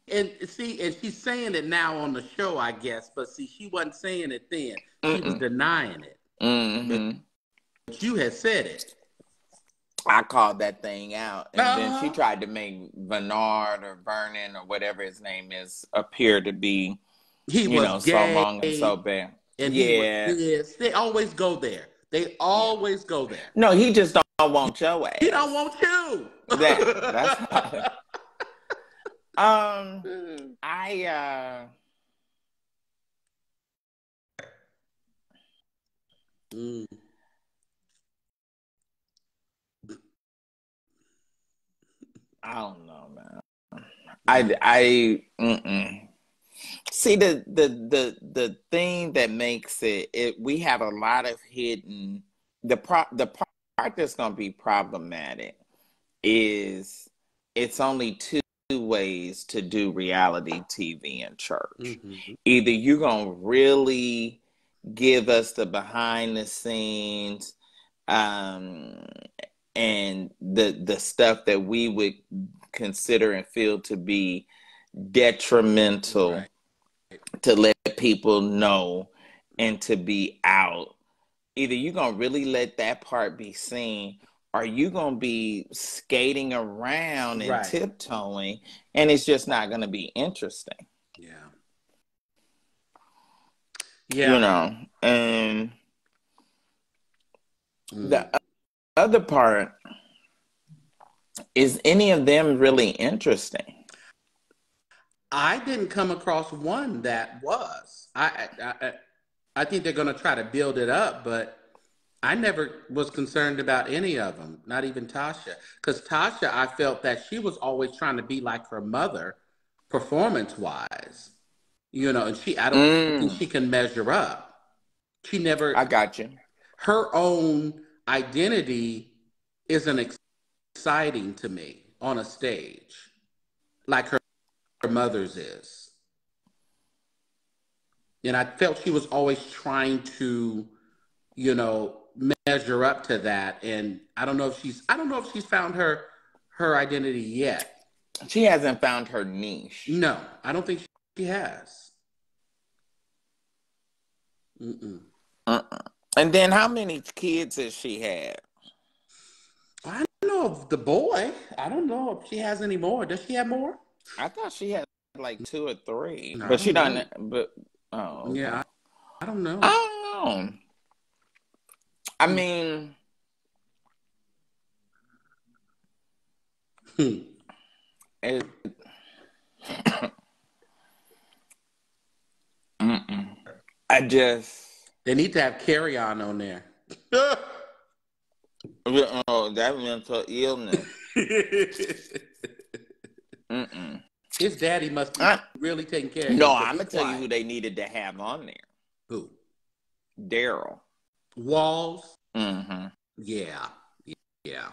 And she's saying it now on the show, I guess. But see, she wasn't saying it then. She was denying it. Mm-hmm. But you had said it. I called that thing out. And then she tried to make Bernard or Vernon or whatever his name is appear to be, gay, so wrong and so bad. And they always go there. They always go there. No, he just don't want your ass. He don't want you. That's I don't know, man. See the thing that makes it we have a lot of hidden the part that's gonna be problematic is it's only two ways to do reality TV in church. Mm-hmm. Either you're gonna really give us the behind the scenes and the stuff that we would consider and feel to be detrimental to let people know and to be out. Either you're gonna really let that part be seen, are you going to be skating around and tiptoeing, and it's just not going to be interesting? Yeah. You know, and the other part is any of them really interesting? I didn't come across one that was. I think they're going to try to build it up, but I never was concerned about any of them, not even Tasha. Because Tasha, I felt that she was always trying to be like her mother, performance-wise. You know, and I don't think she can measure up. She never... I got you. Her own identity isn't exciting to me on a stage, like her mother's is. And I felt she was always trying to, you know, measure up to that, and I don't know if she's found her identity yet. She hasn't found her niche. No, I don't think she has. And then how many kids has she had? I don't know if the boy. I don't know if she has any more. Does she have more? I thought she had like 2 or 3, but she doesn't. But yeah, I don't know. I don't know. I mean, they need to have carry-on on there. Oh, that mental illness. Mm-mm. His daddy must be really taking care of him. No, I'm going to tell you who they needed to have on there. Who? Daryl. Walls? Mm-hmm. Yeah. Yeah.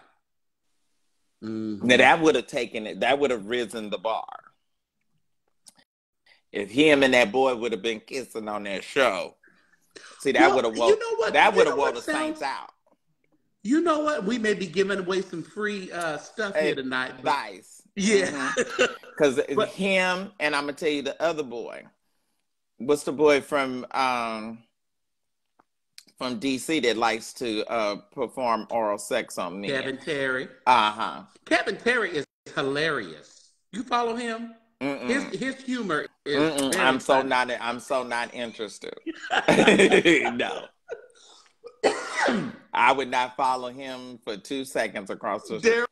Mm-hmm. Now, that would have taken it. That would have risen the bar. If him and that boy would have been kissing on that show. See, that would have woke the Saints out. You know what? We may be giving away some free stuff here tonight. Advice. Yeah. Because him, and I'm going to tell you the other boy. What's the boy from D.C. that likes to perform oral sex on men? Kevin Terry. Uh-huh. Kevin Terry is hilarious. You follow him? Mm-mm. His humor is I'm so not interested. No. I would not follow him for 2 seconds across the street.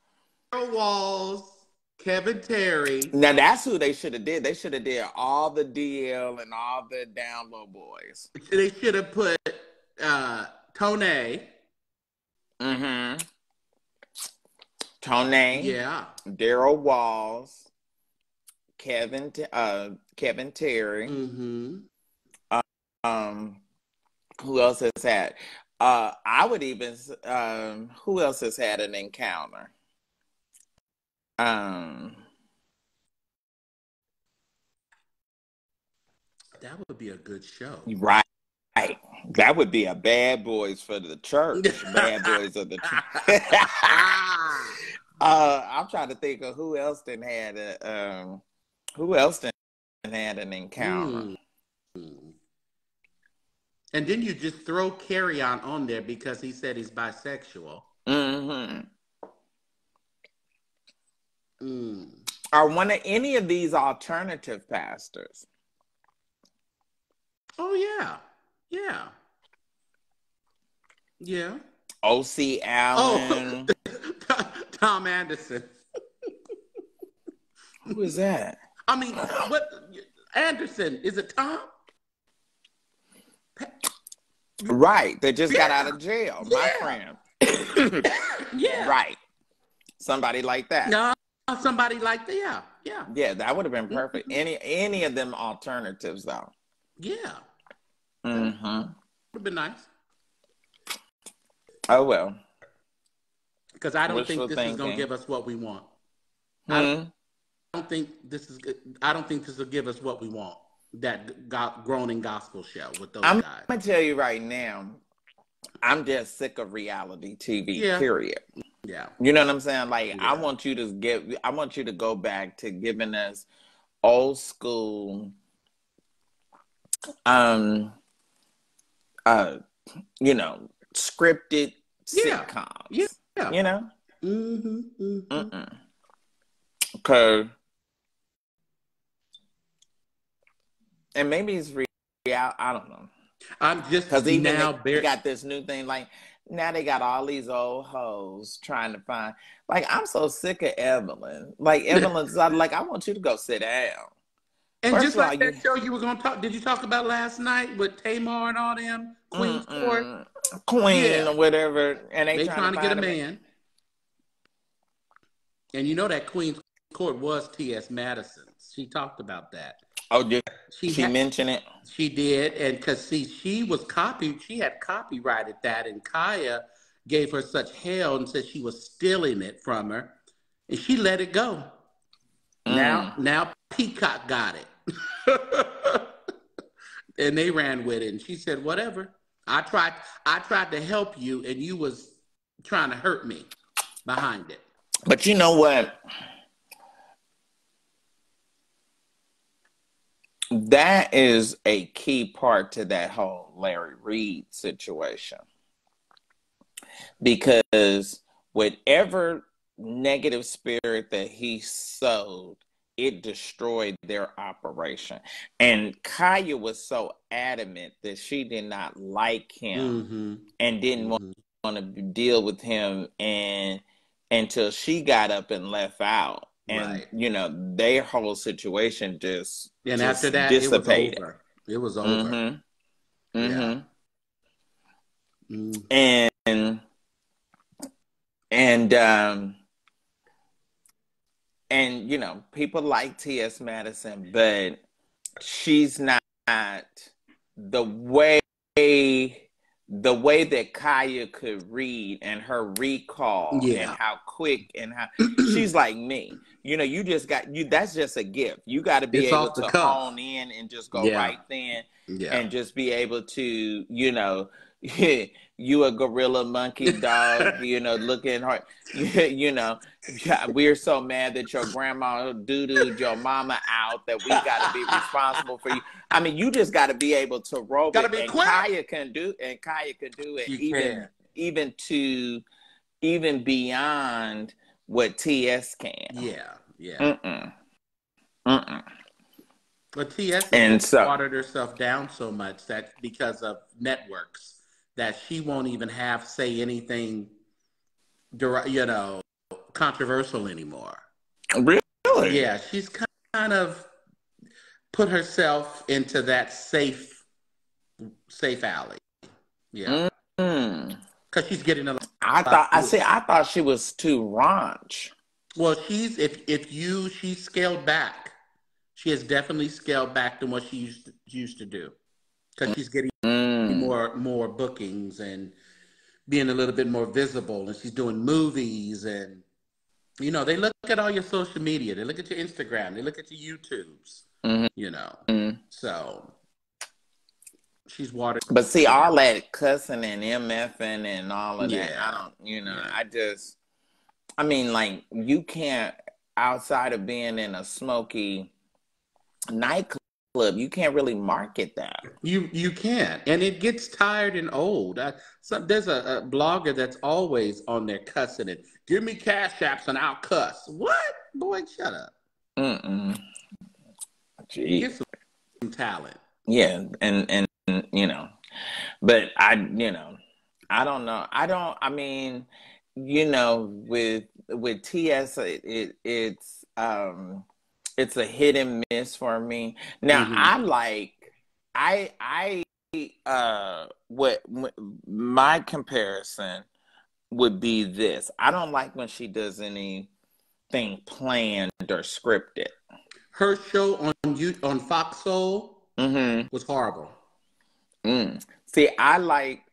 Daryl Walls, Kevin Terry. Now that's who they should have did. They should have did all the DL and all the down low boys. They should have put Tone. Mm-hmm. Tone. Yeah. Daryl Walls. Kevin Terry. Mm-hmm. Who else has had? I would even. Who else has had an encounter? That would be a good show, right? Right. That would be a Bad Boys for the church. Bad Boys of the church. I'm trying to think of who else done had a. Who else then had an encounter? Mm. And then you just throw Carry on there because he said he's bisexual. Mm-hmm. Mm. Or one of any of these alternative pastors. Oh, yeah. Yeah. Yeah. O.C. Allen. Oh. Tom Anderson. Who is that? I mean, what? Anderson, is it Tom? Right, they just got out of jail, my friend. Yeah. Right. Somebody like that. No, somebody like that, yeah. Yeah, that would have been perfect. Mm-hmm. Any of them alternatives, though. Yeah. Mm-hmm. Would have been nice. Oh, well. Because I don't think this is going to give us what we want. Mm-hmm. I don't think this will give us what we want. That groaning gospel show with those guys. I'm gonna tell you right now, I'm just sick of reality TV. Yeah. Period. Yeah. You know what I'm saying? Like, yeah. I want you to go back to giving us old school. You know, scripted sitcoms. Yeah. Yeah. You know. Mm-hmm. Mm-hmm. Mm-mm. Okay. And maybe it's real. I don't know. I'm just because even now they got this new thing. Like now they got all these old hoes trying to find. Like I'm so sick of Evelyn. Like Evelyn's like I want you to go sit down. And first just like all, that show you were gonna talk. Did you talk about last night with Tamar and all them Queen's Court, Queen or whatever? And they trying to get a man. And you know that Queen's Court was T.S. Madison. She talked about that. Oh, did she mention it? She did, and because see, she was copied. She had copyrighted that, and Khia gave her such hell and said she was stealing it from her, and she let it go. Mm. Now Peacock got it, and they ran with it. And she said, "Whatever. I tried to help you, and you was trying to hurt me behind it." But you know what? That is a key part to that whole Larry Reed situation. Because whatever negative spirit that he sowed, it destroyed their operation. And Khia was so adamant that she did not like him and didn't want to deal with him and until she got up and left out. And, you know, their whole situation just dissipated. And after that, dissipated. It was over. Mm-hmm. Mm-hmm. Yeah. Mm-hmm. And And, you know, people like T.S. Madison, but she's not the way that Khia could read and her recall and how quick and how she's like me. You know, you just got that's just a gift. You got to be able to hone in and just go right then and just be able to, you know, you a gorilla monkey dog, you know, looking hard. You know, we're so mad that your grandma doo-dooed your mama out that we got to be responsible for you. I mean, you just got to be able to roll. Got to be quick. Khia can do it. Even beyond what T.S. can. Yeah. But T.S. watered herself down so much that because of networks, that she won't even have say anything, you know, controversial anymore. Really? Yeah, she's kind of put herself into that safe alley. Yeah, because she's getting a lot. I thought she was too raunch. Well, she scaled back. She has definitely scaled back than what she used to do, because she's getting more bookings and being a little bit more visible, and she's doing movies, and you know, they look at all your social media, they look at your Instagram, they look at your YouTubes, you know. So she's watered. But see, all that cussing and MFing and all of that, I don't, you know, I mean, like, you can't, outside of being in a smoky nightclub, you can't really market that. You can't, and it gets tired and old. There's a blogger that's always on there cussing it. Give me cash apps and I'll cuss. What? Boy, shut up. Jeez. Get some talent. Yeah, and you know, but I don't know. I mean, you know, with T.S., it's a hit and miss for me. Now what my comparison would be this. I don't like when she does anything planned or scripted. Her show on Fox Soul was horrible. See, I like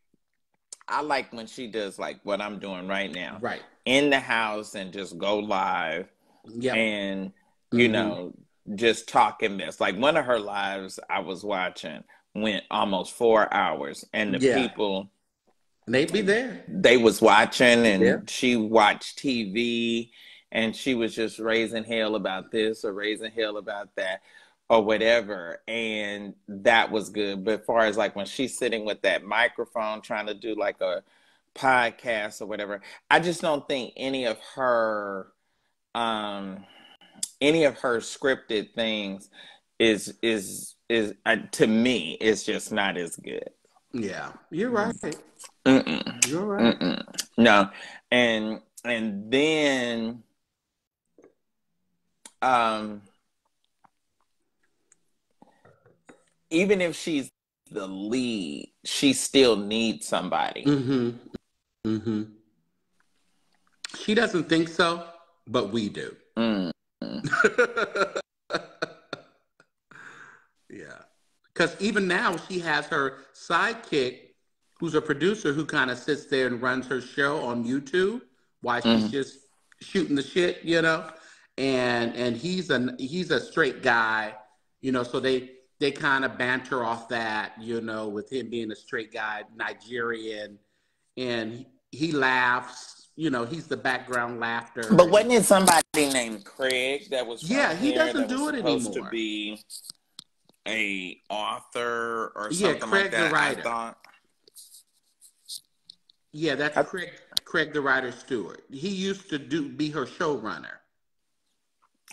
when she does like what I'm doing right now. Right. In the house and just go live. Yeah. And you know, just talking this. Like, one of her lives I was watching went almost 4 hours, and the people, they be there. They was watching, and she watched TV, and she was just raising hell about this or raising hell about that or whatever, and that was good. But as far as like when she's sitting with that microphone trying to do like a podcast or whatever, I just don't think any of her scripted things is to me, it's just not as good. Yeah, you're right. You're right. No, and then even if she's the lead, she still needs somebody. She doesn't think so, but we do. Yeah, because even now she has her sidekick who's a producer who kind of sits there and runs her show on YouTube while she's just shooting the shit, you know, and he's a straight guy, you know, so they kind of banter off that, you know, with him being a straight guy, Nigerian, and he laughs. You know, he's the background laughter. But wasn't it somebody named Craig that was? Yeah, he doesn't do it anymore. Supposed to be a author or something like that. Yeah, Craig the writer. I thought. Yeah, that's Craig the writer Stewart. He used to be her showrunner.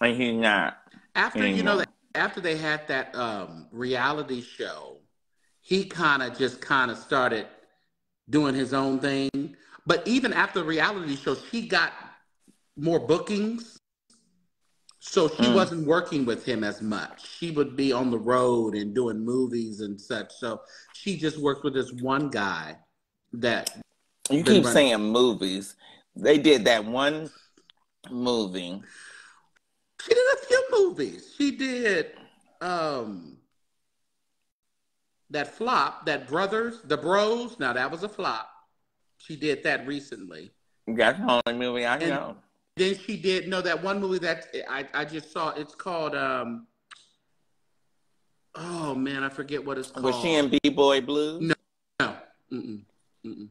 And he's not anymore. You know, after they had that reality show, he kind of started doing his own thing. But even after the reality show, she got more bookings. So she wasn't working with him as much. She would be on the road and doing movies and such. So she just worked with this one guy that... You keep saying movies. They did that one movie She did a few movies. She did that flop, that Brothers, The Bros. Now, that was a flop. She did that recently. That's the only movie I know. Then she did, no, that one movie that I just saw. It's called, oh, man, I forget what it's called. Was she in B-Boy Blues? No. No. Mm-mm. Mm-mm.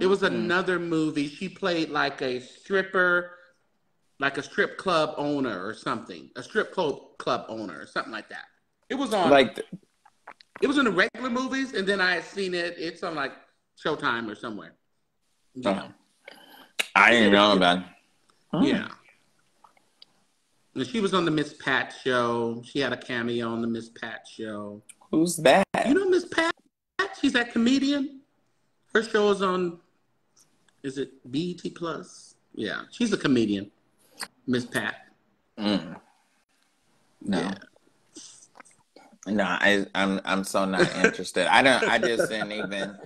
It was another movie. She played like a stripper, like a strip club owner or something. A strip club owner or something like that. It was on like it was in the regular movies, and then I had seen it. It's on like Showtime or somewhere. You know. I didn't know about it. Oh. Yeah. And she was on the Miss Pat show. She had a cameo on the Miss Pat show. Who's that? You know Miss Pat? She's that comedian. Her show is on, is it BET Plus? Yeah, she's a comedian, Miss Pat. Mm. No, yeah. No, I'm so not interested. I just didn't even.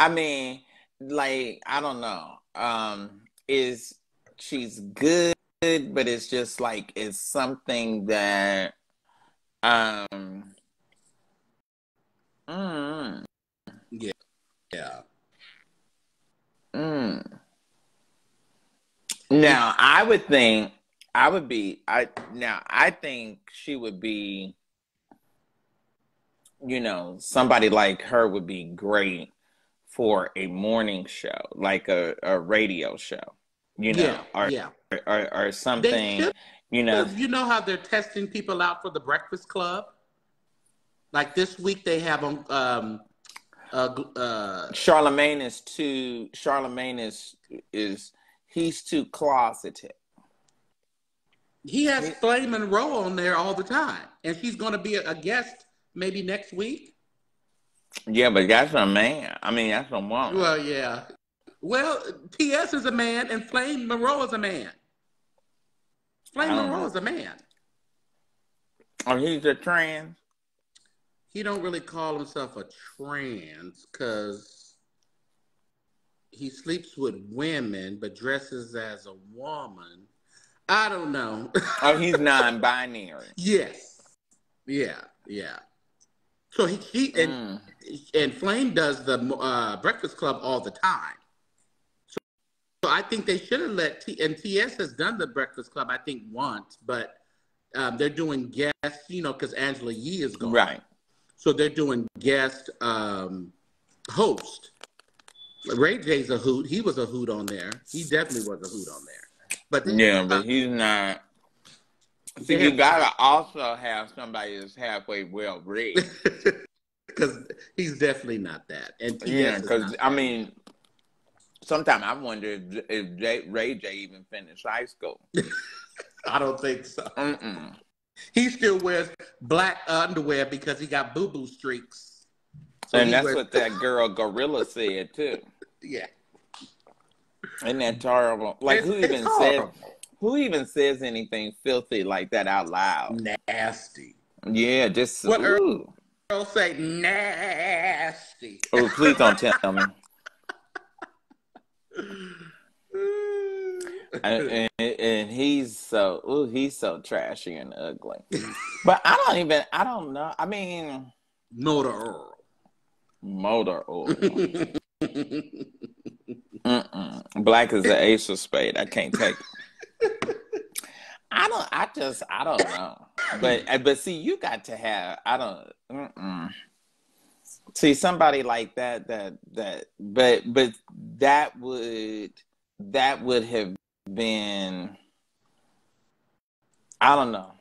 I mean, like I don't know. Is she's good, but it's just like it's something that. Yeah. Yeah. Mm. Now I would think I would be I think she would be, you know, somebody like her would be great for a morning show, like a radio show, you know, or something, you know. You know how they're testing people out for the Breakfast Club? Like this week they have on Charlamagne is too. Charlamagne is he's too closeted. He has Flame Monroe on there all the time, and she's going to be a guest maybe next week. Yeah, but that's a man. I mean, that's a woman. Well, yeah. Well, T.S. is a man, and Flame Monroe is a man. Flame Monroe is a man. Oh, he's a trans. He don't really call himself a trans because he sleeps with women but dresses as a woman. I don't know. Oh, he's non-binary. Yes. Yeah. Yeah. So he and Flame does the Breakfast Club all the time. So I think they should have let T.S. has done the Breakfast Club I think once, but they're doing guests, you know, because Angela Yee is gone. Right. So they're doing guest host. Ray J's a hoot. He was a hoot on there. He definitely was a hoot on there. But but he's not. See, you gotta also have somebody that's halfway well read, because he's definitely not that. And because I mean, sometimes I wonder if Ray J even finished high school. I don't think so. Mm-mm. He still wears black underwear because he got boo-boo streaks. So and that's what that girl Gorilla said, too. Yeah. Isn't that terrible? Like, who even says anything filthy like that out loud? Nasty. Yeah, just... What girl say nasty? Oh, please don't tell me. And he's so trashy and ugly. But I don't know. I mean, motor oil. Black is the ace of spade. I can't take it. I don't know. But see, you got to have see somebody like that. But that would have been, I don't know.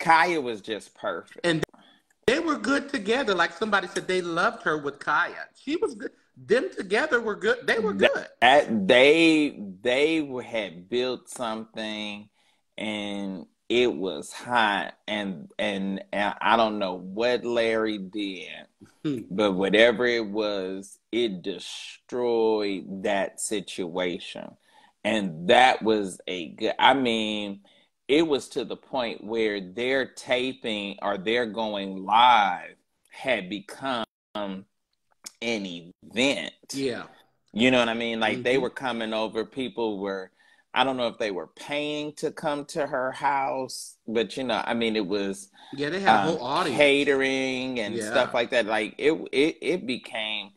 Khia was just perfect, and they were good together. Like somebody said, they loved her with Khia. She was good. Them together were good. They were good. They had built something, and it was hot. And I don't know what Larry did, but whatever it was, it destroyed that situation. And that was a good, I mean, it was to the point where their taping or their going live had become an event. Yeah. You know what I mean? Like they were coming over, people were I don't know if they were paying to come to her house, but you know, I mean, it was they had a whole audience, catering and stuff like that. Like it became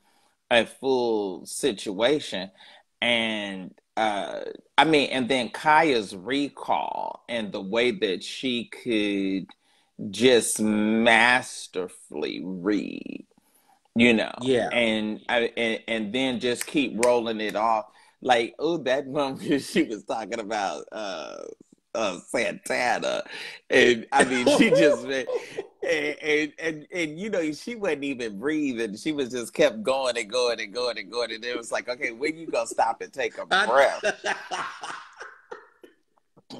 a full situation, and I mean, and then Khia's recall and the way that she could just masterfully read, you know, and then just keep rolling it off. Like, oh, that moment she was talking about Santana, and I mean, she just and you know, she wasn't even breathing. She was just kept going and going and going and going, and it was like, okay, when you gonna stop and take a breath?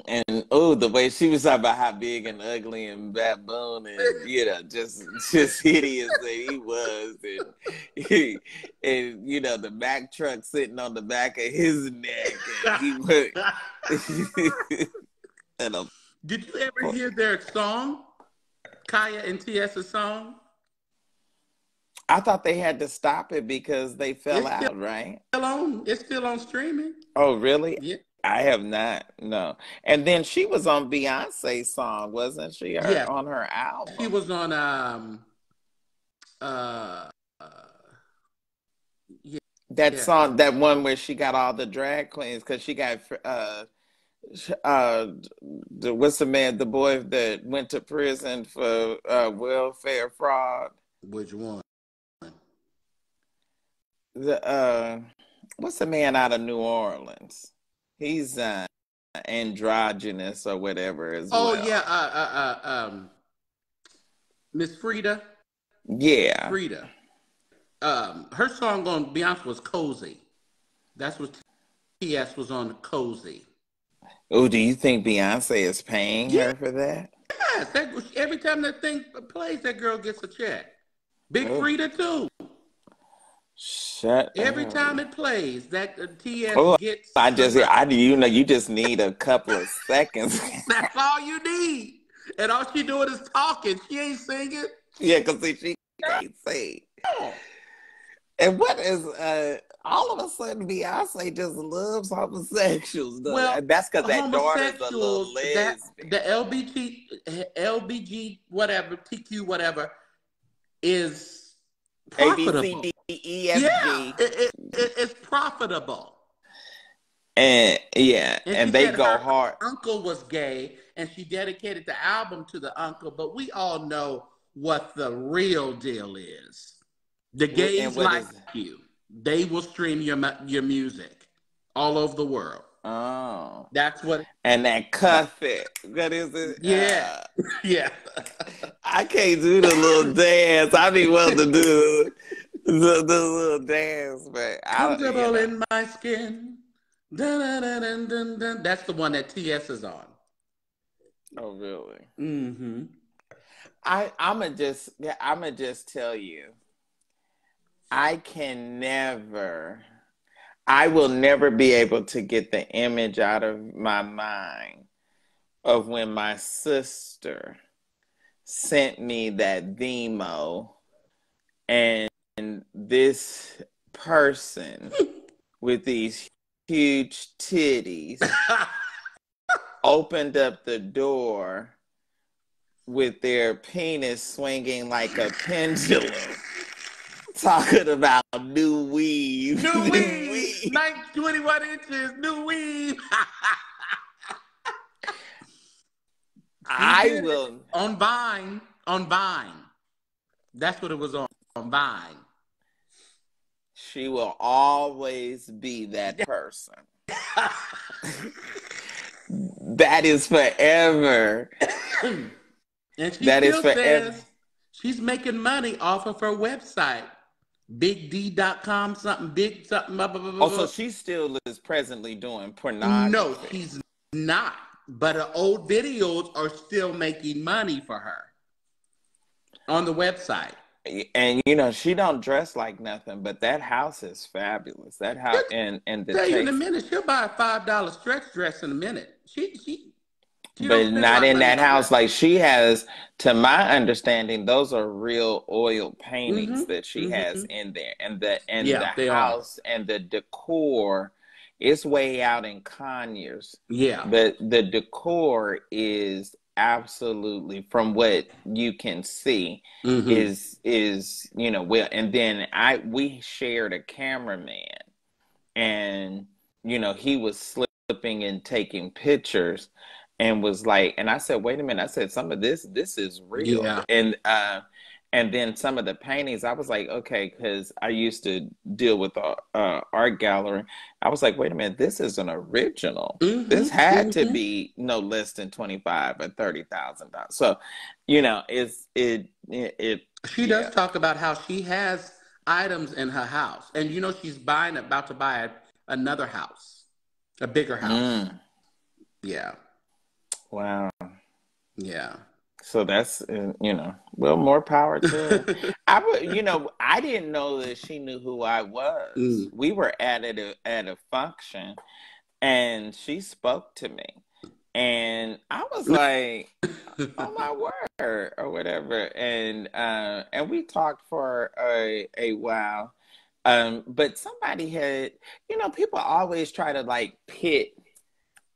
And oh, the way she was talking about how big and ugly and baboon and you know, just hideous that he was, and you know, the Mack truck sitting on the back of his neck, and he was. Did you ever hear their song, Khia and T.S.'s song? I thought they had to stop it because they fell out, right? It's still on streaming. Oh, really? Yeah. I have not, no. And then she was on Beyonce's song, wasn't she? On her album. She was on, song, that one where she got all the drag queens, because she got, what's the man, the boy that went to prison for welfare fraud? Which one? The, what's the man out of New Orleans? He's androgynous or whatever as well. Oh, yeah. Miss Frida. Yeah. Frida. Her song on Beyonce was Cozy. That's what T.S. was on, Cozy. Oh, do you think Beyonce is paying her for that? Yes. Every time that thing plays, that girl gets a check. Big Frida, too. Every time it plays, that TS gets. You know, you just need a couple of seconds. That's all you need, and all she doing is talking. She ain't singing. Yeah, because she can't sing. Yeah. And what is all of a sudden Beyonce just loves homosexuals? Though. Well, that's because that daughter's a little lesbian. The LBG whatever, TQ whatever, is profitable. EFG. Yeah, it's profitable. And they go hard. Uncle was gay, and she dedicated the album to the uncle, but we all know what the real deal is. The gays like you. They will stream your music all over the world. Oh. That's what. And that cuffing. That is it. Yeah. Yeah. I can't do the little dance. I be wanting to do the little dance, but comfortable in my skin. Dun, dun, dun, dun, dun. That's the one that TS is on. Oh, really? Mm-hmm. I'ma just tell you, I will never be able to get the image out of my mind of when my sister sent me that Vimo, and this person with these huge titties opened up the door with their penis swinging like a pendulum, talking about new weave. New weave! 21 inches, new weave! I will. On Vine. On Vine. That's what it was on. On Vine. She will always be that person. That is forever. And she that is forever. Says she's making money off of her website, bigd.com, something big, something. Blah, blah, blah, blah. Oh, so she still is presently doing pornography. No, she's not. But her old videos are still making money for her on the website. And you know, she don't dress like nothing, but that house is fabulous. That house and the in a minute, she'll buy a $5 stretch dress in a minute. She but not in that house. Like she has, to my understanding, those are real oil paintings that she has in there, and the house and the decor It's way out in Conyers. Yeah. But the decor is absolutely, from what you can see, mm-hmm. is you know, well, and then we shared a cameraman, and you know, he was slipping and taking pictures, and was like, and I said, wait a minute, I said, some of this is real. Yeah. And then some of the paintings, I was like, okay, because I used to deal with the art gallery. I was like, wait a minute, this is an original. Mm-hmm, this had mm-hmm. to be no less than $25,000 or $30,000. So, you know, it. She does talk about how she has items in her house, and you know, she's about to buy another house, a bigger house. Mm. Yeah. Wow. Yeah. So that's, you know, well, more power to I didn't know that she knew who I was. Mm. We were at a function, and she spoke to me, and I was like, oh my word, or whatever. And we talked for a while. But somebody had, you know, people always try to like pit,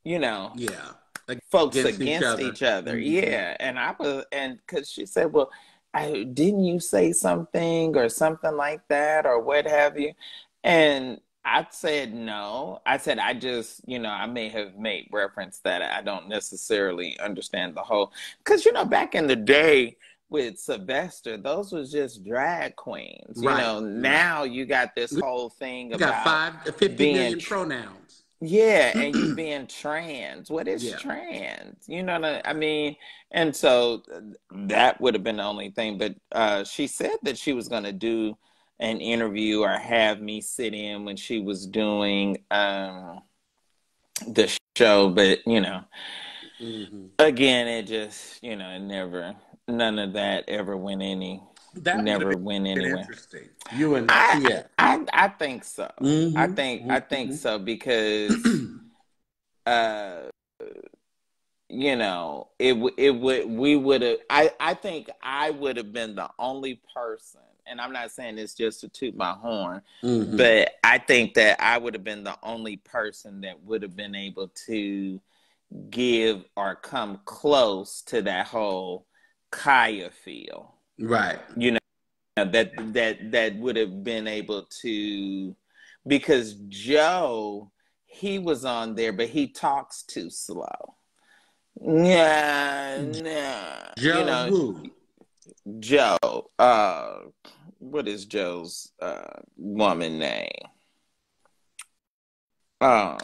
you know. Yeah. Like folks against each other. Mm-hmm. Yeah. And I was, and because she said, well, didn't you say something or something like that or what have you? And I said, no. I said, I just, you know, I may have made reference that I don't necessarily understand the whole, because, you know, back in the day with Sylvester, those was just drag queens. Right. You know, now you got this whole thing about 50 million pronouns. Yeah, and you being trans. What is trans? You know what I mean? And so that would have been the only thing. But she said that she was going to do an interview or have me sit in when she was doing the show. But, you know, mm-hmm. again, it just, you know, none of that ever went any. That never went anywhere. Interesting. You and I think so. Mm-hmm. I think mm-hmm. so, because you know, I would have been the only person, and I'm not saying this just to toot my horn, mm-hmm. but I think that I would have been the only person that would have been able to give or come close to that whole Khia feel. Right. You know, that would have been able to, because Joe, he was on there, but he talks too slow. Yeah, nah. Joe, you know, who? Joe. What is Joe's woman name? You're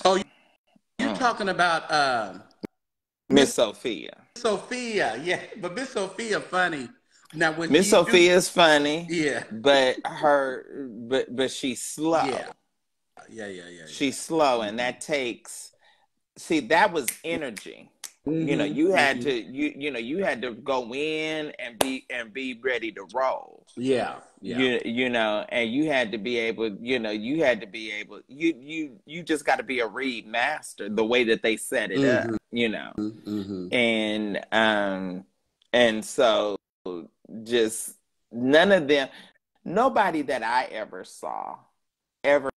talking about Miss Sophia. Sophia, yeah, but Miss Sophia funny. Now, when Miss Sophia is funny, yeah, but but she's slow. Yeah. She's slow, and that takes. See, that was energy. Mm-hmm. You know, you had mm-hmm. to you had to go in and be ready to roll. Yeah. You know, and you had to be able. You know, you had to be able. You just got to be a Reed master the way that they set it mm-hmm. up. You know, mm-hmm. And so. Just none of them, nobody that I ever saw ever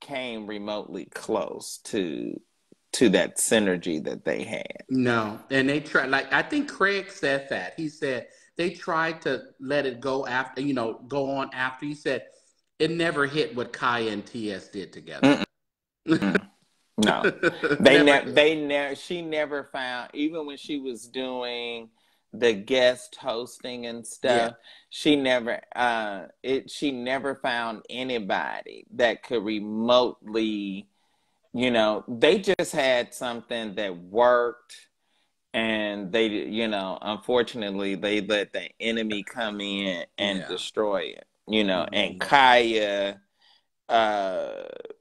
came remotely close to that synergy that they had. No, and they tried, like, I think Craig said that. He said they tried to let it go after, you know, go on after. He said it never hit what Khia and T.S. did together. Mm-mm. No, she never found, even when she was doing the guest hosting and stuff, she never found anybody that could remotely, you know, they just had something that worked, and they, you know, unfortunately they let the enemy come in and destroy it, you know. And Khia,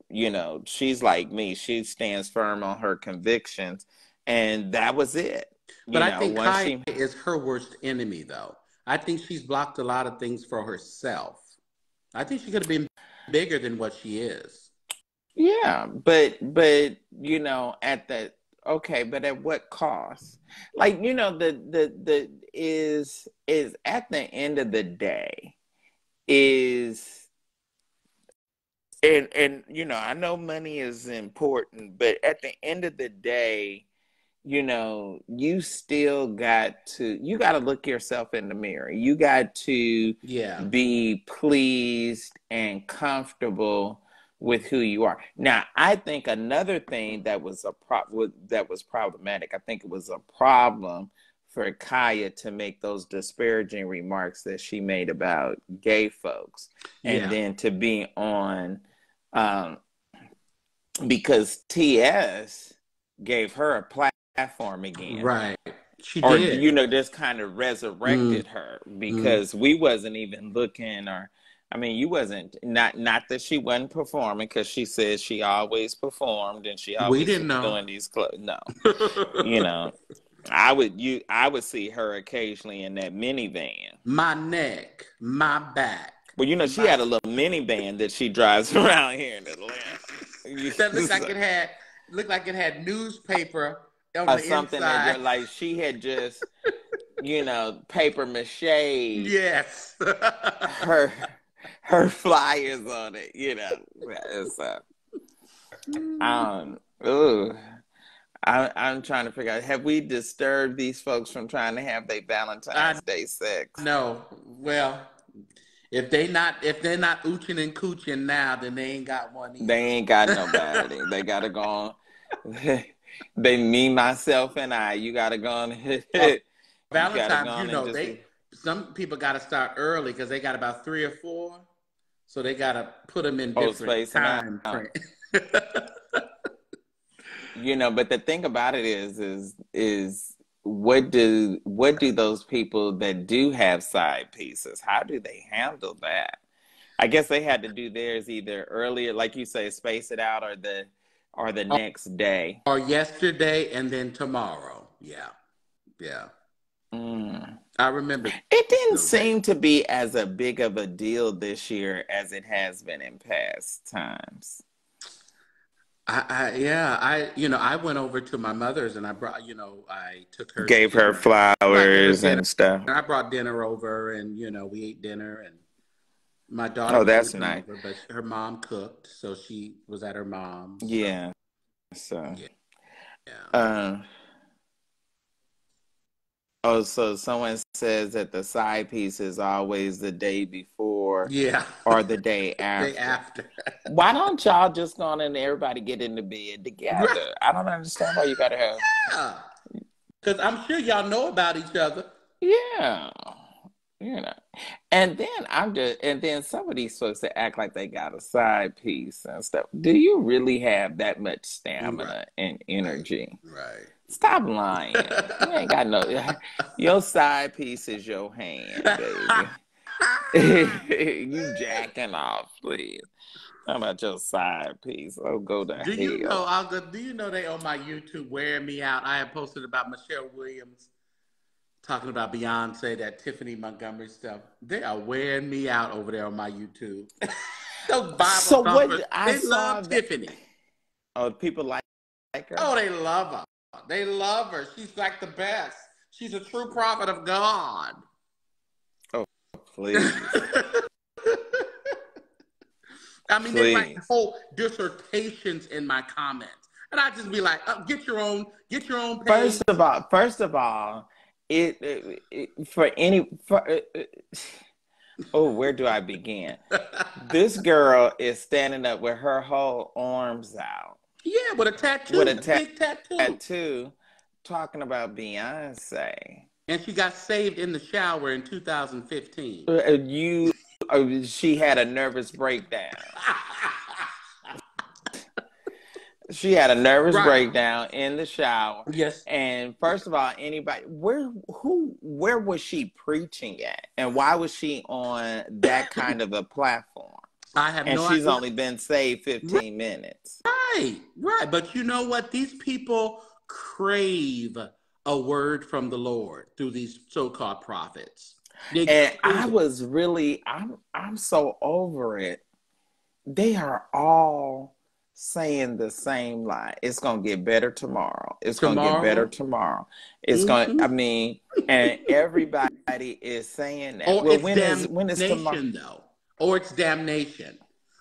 you know, she's like me, she stands firm on her convictions, and that was it. But I think Khia is her worst enemy, though. I think she's blocked a lot of things for herself. I think she could have been bigger than what she is. Yeah, but you know, but at what cost? Like, you know, the is at the end of the day is And you know, I know money is important, but at the end of the day, you know, you still got to, you got to look yourself in the mirror. You got to be pleased and comfortable with who you are. Now, I think another thing that was a problematic, I think it was a problem for Khia to make those disparaging remarks that she made about gay folks, and then to be on, because T.S. gave her a platform again, right? She did, you know, just kind of resurrected her, because we wasn't even looking, or I mean, you wasn't, not that she wasn't performing, because she said she always performed and she always was doing these clothes. No, you know. I would see her occasionally in that minivan. My neck, my back. Well, you know, she had a little minivan that she drives around here in Atlanta. That looked like it had newspaper on the something inside. That, like, she had just, you know, paper mache. Yes. her flyers on it, you know. It's, ooh. I'm trying to figure out, have we disturbed these folks from trying to have their Valentine's Day sex? No. Well, if they're not ooching and cooching now, then they ain't got one either. They ain't got nobody. They gotta go on. They, me, myself, and I. You gotta go on. Valentine's, you know, some people gotta start early because they got about 3 or 4, so they gotta put them in different time frame. You know, but the thing about it is what do those people that do have side pieces, how do they handle that? I guess they had to do theirs either earlier, like you say, space it out, or the next day, or yesterday and then tomorrow. I remember it didn't seem to be as a big of a deal this year as it has been in past times. I you know, I went over to my mother's and I brought, you know, I took her, gave her flowers and stuff. And I brought dinner over, and you know, we ate dinner, and my daughter. Oh, that's nice. Over, but her mom cooked, so she was at her mom's. Yeah. So someone says that the side piece is always the day before, or the day after. Why don't y'all just go on and everybody get into bed together? Right. I don't understand why you gotta have. Yeah, because I'm sure y'all know about each other. Yeah, you know. And then and then some of these folks that act like they got a side piece and stuff. Do you really have that much stamina and energy? Right. Stop lying. You ain't got no. Your side piece is your hand, baby. You jacking off, please. How about your side piece? Oh, go to hell. You know, do you know they on my YouTube wearing me out? I had posted about Michelle Williams talking about Beyonce, that Tiffany Montgomery stuff. They are wearing me out over there on my YouTube. Those Bible thumpers, they love Tiffany. Oh, people like her? Oh, they love her. They love her. She's like the best. She's a true prophet of God. Oh, please. I mean, they write whole dissertations in my comments. And I just be like, oh, get your own page. First of all, oh, where do I begin? This girl is standing up with her whole arms out. Yeah, with a tattoo. With a big tattoo. Talking about Beyonce. And she got saved in the shower in 2015. She had a nervous breakdown. She had a nervous breakdown in the shower. Yes. And first of all, anybody, where was she preaching at? And why was she on that kind of a platform? I have no idea. And she's only been saved 15 minutes. Right. But you know what? These people crave a word from the Lord through these so-called prophets. And I was really, I'm so over it. They are all saying the same line. It's going to get better tomorrow. It's going to get better tomorrow. It's going to, I mean, and everybody is saying that. Or it's damnation, though. Or it's damnation.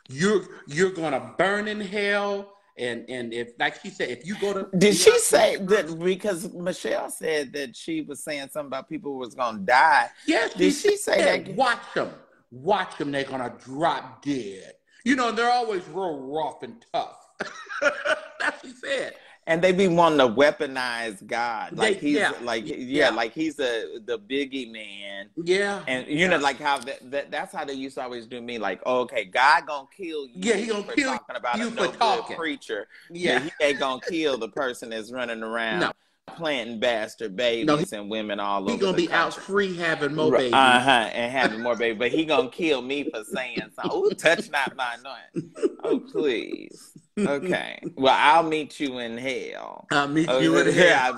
You're gonna burn in hell. And if, like she said, if you go to... Did she say that, because Michelle said that she was saying something about people who was going to die. Yes, did she say that? Watch them. Watch them. They're going to drop dead. You know, they're always real rough and tough. That's what she said. And they be wanting to weaponize God. Like he's like he's the biggie man. Yeah. And you know, like how that's how they used to always do me, like, oh, okay, God gonna kill you for talking about a no-good preacher. Yeah. He ain't gonna kill the person that's running around planting bastard babies and women all over. He gonna be out free having more babies. And having more babies. But he gonna kill me for saying something. Ooh, touch not my anointing. Oh, please. Okay. Well, I'll meet you in hell. I'll meet you in hell.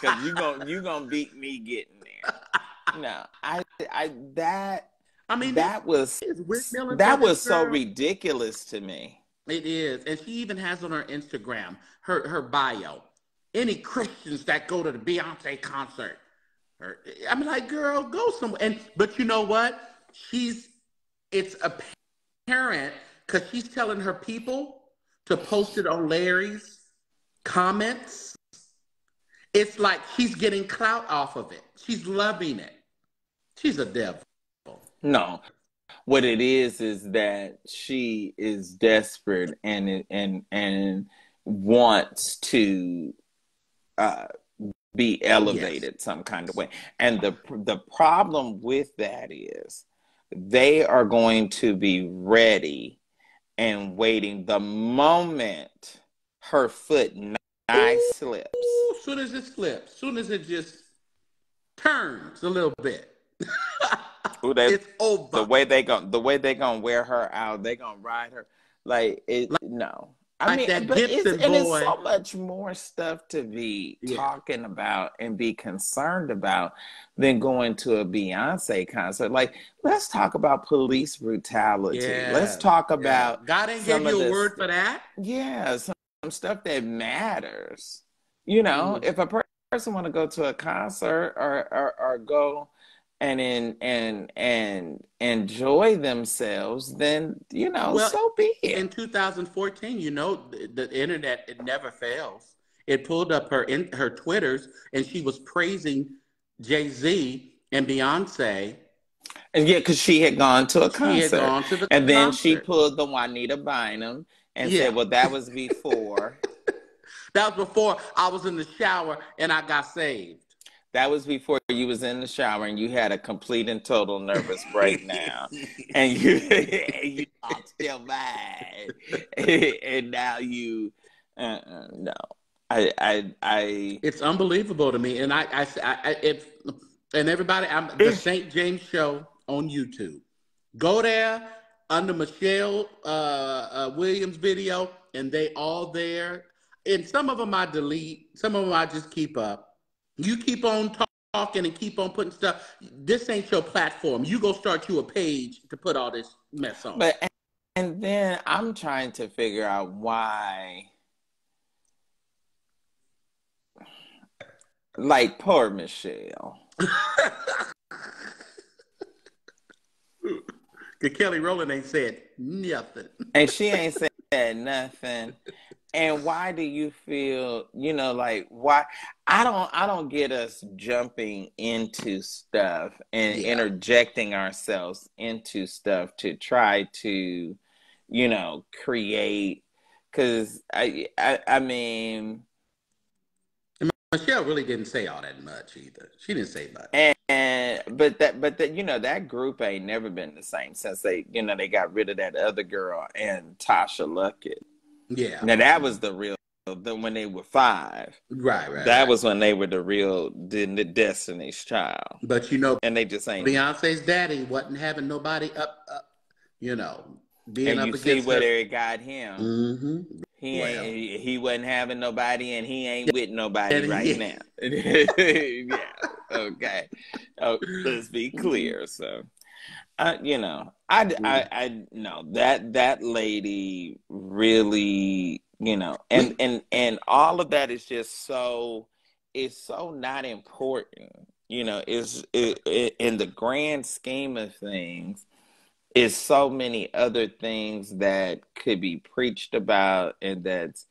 Because you're gonna beat me getting there. No, that was so ridiculous to me. It is. And she even has on her Instagram, her bio, any Christians that go to the Beyoncé concert. I'm like, girl, go somewhere. But you know what? It's apparent because she's telling her people to post it on Larry's comments. It's like she's getting clout off of it. She's loving it. She's a devil. No. What it is that she is desperate and wants to be elevated some kind of way. And the problem with that is they are going to be ready and waiting the moment her foot slips. Soon as it slips, soon as it just turns a little bit, ooh, it's over. The way they gonna wear her out, they gonna ride her I mean, it's so much more stuff to be talking about and be concerned about than going to a Beyonce concert. Like, let's talk about police brutality. Yeah. Let's talk about God didn't give you a word for that. Yeah, some stuff that matters. You know, if a person want to go to a concert or go and enjoy themselves, then, you know, so be it. In 2014, you know, the internet, it never fails. It pulled up her Twitters, and she was praising Jay-Z and Beyonce. And yeah, because she had gone to a concert. Then she pulled the Juanita Bynum and said, well, that was before. That was before I was in the shower and I got saved. That was before you was in the shower and you had a complete and total nervous breakdown. And you lost your mind. And now you, no. It's unbelievable to me. And everybody, the St. James Show on YouTube. Go there under Michelle Williams' video, and they all there. And some of them I delete. Some of them I just keep up. You keep on talking and keep on putting stuff. This ain't your platform. You go start you a page to put all this mess on. But and then I'm trying to figure out why, like, poor Michelle. Kelly Rowland ain't said nothing. And she ain't said nothing. And why do you feel, you know, like, why? I don't get us jumping into stuff and interjecting ourselves into stuff to try to, you know, create. Because, I mean. And Michelle really didn't say all that much either. She didn't say much. But you know, that group ain't never been the same since they, you know, they got rid of that other girl and Tasha Lockhart. Yeah. Now that was the real, when they were five. Right. That was when they were the real Destiny's Child. But you know, and they just ain't. Beyonce's daddy wasn't having nobody up you know, being up against. And you see where it got him. Mm-hmm. He wasn't having nobody, and he ain't with nobody right now. Okay. Oh, let's be clear. So. You know, I know that lady really, you know, and all of that is just so, it's so not important, you know, in the grand scheme of things, it's so many other things that could be preached about and that's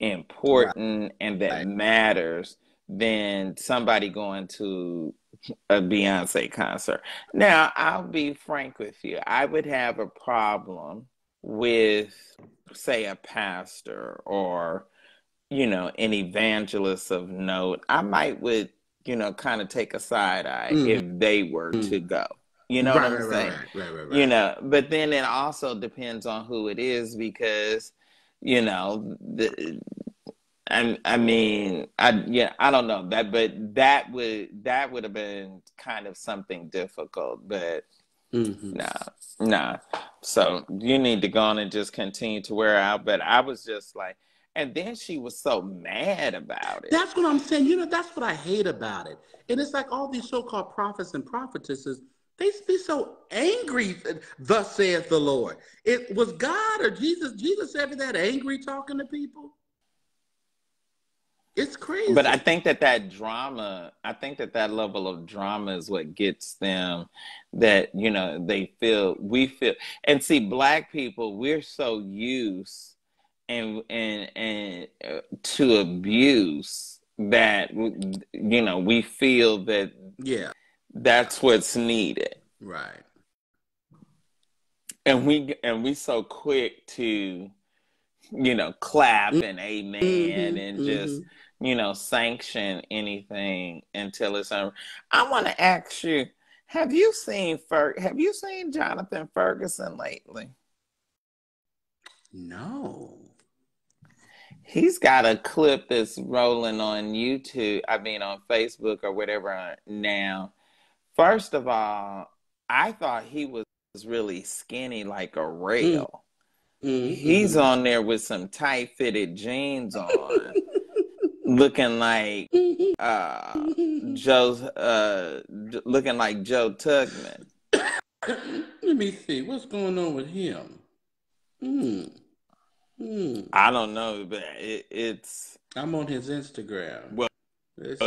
important and that matters than somebody going to a Beyonce concert. Now, I'll be frank with you. I would have a problem with, say, a pastor or, you know, an evangelist of note. I might would, you know, kind of take a side eye if they were to go. You know what I'm saying? Right. You know, but then it also depends on who it is because, you know, I don't know that, but that would have been kind of something difficult, but no. So you need to go on and just continue to wear out. But I was just like, and then she was so mad about it. That's what I'm saying. You know, that's what I hate about it. And it's like all these so-called prophets and prophetesses, they be so angry, thus saith the Lord. It was God or Jesus. Jesus ever that angry talking to people? It's crazy. But I think that drama, I think that level of drama is what gets them that, you know, we feel. And see, Black people, we're so used and to abuse that, you know, we feel that that's what's needed. Right. And we so quick to, you know, clap and amen and just, you know, sanction anything until it's over. I want to ask you, have you seen Jonathan Ferguson lately? No. He's got a clip that's rolling on YouTube, I mean on Facebook or whatever now. First of all, I thought he was really skinny like a rail. He's on there with some tight-fitted jeans on, looking like Joe Tugman. Let me see what's going on with him. I don't know, but it's. I'm on his Instagram. Well,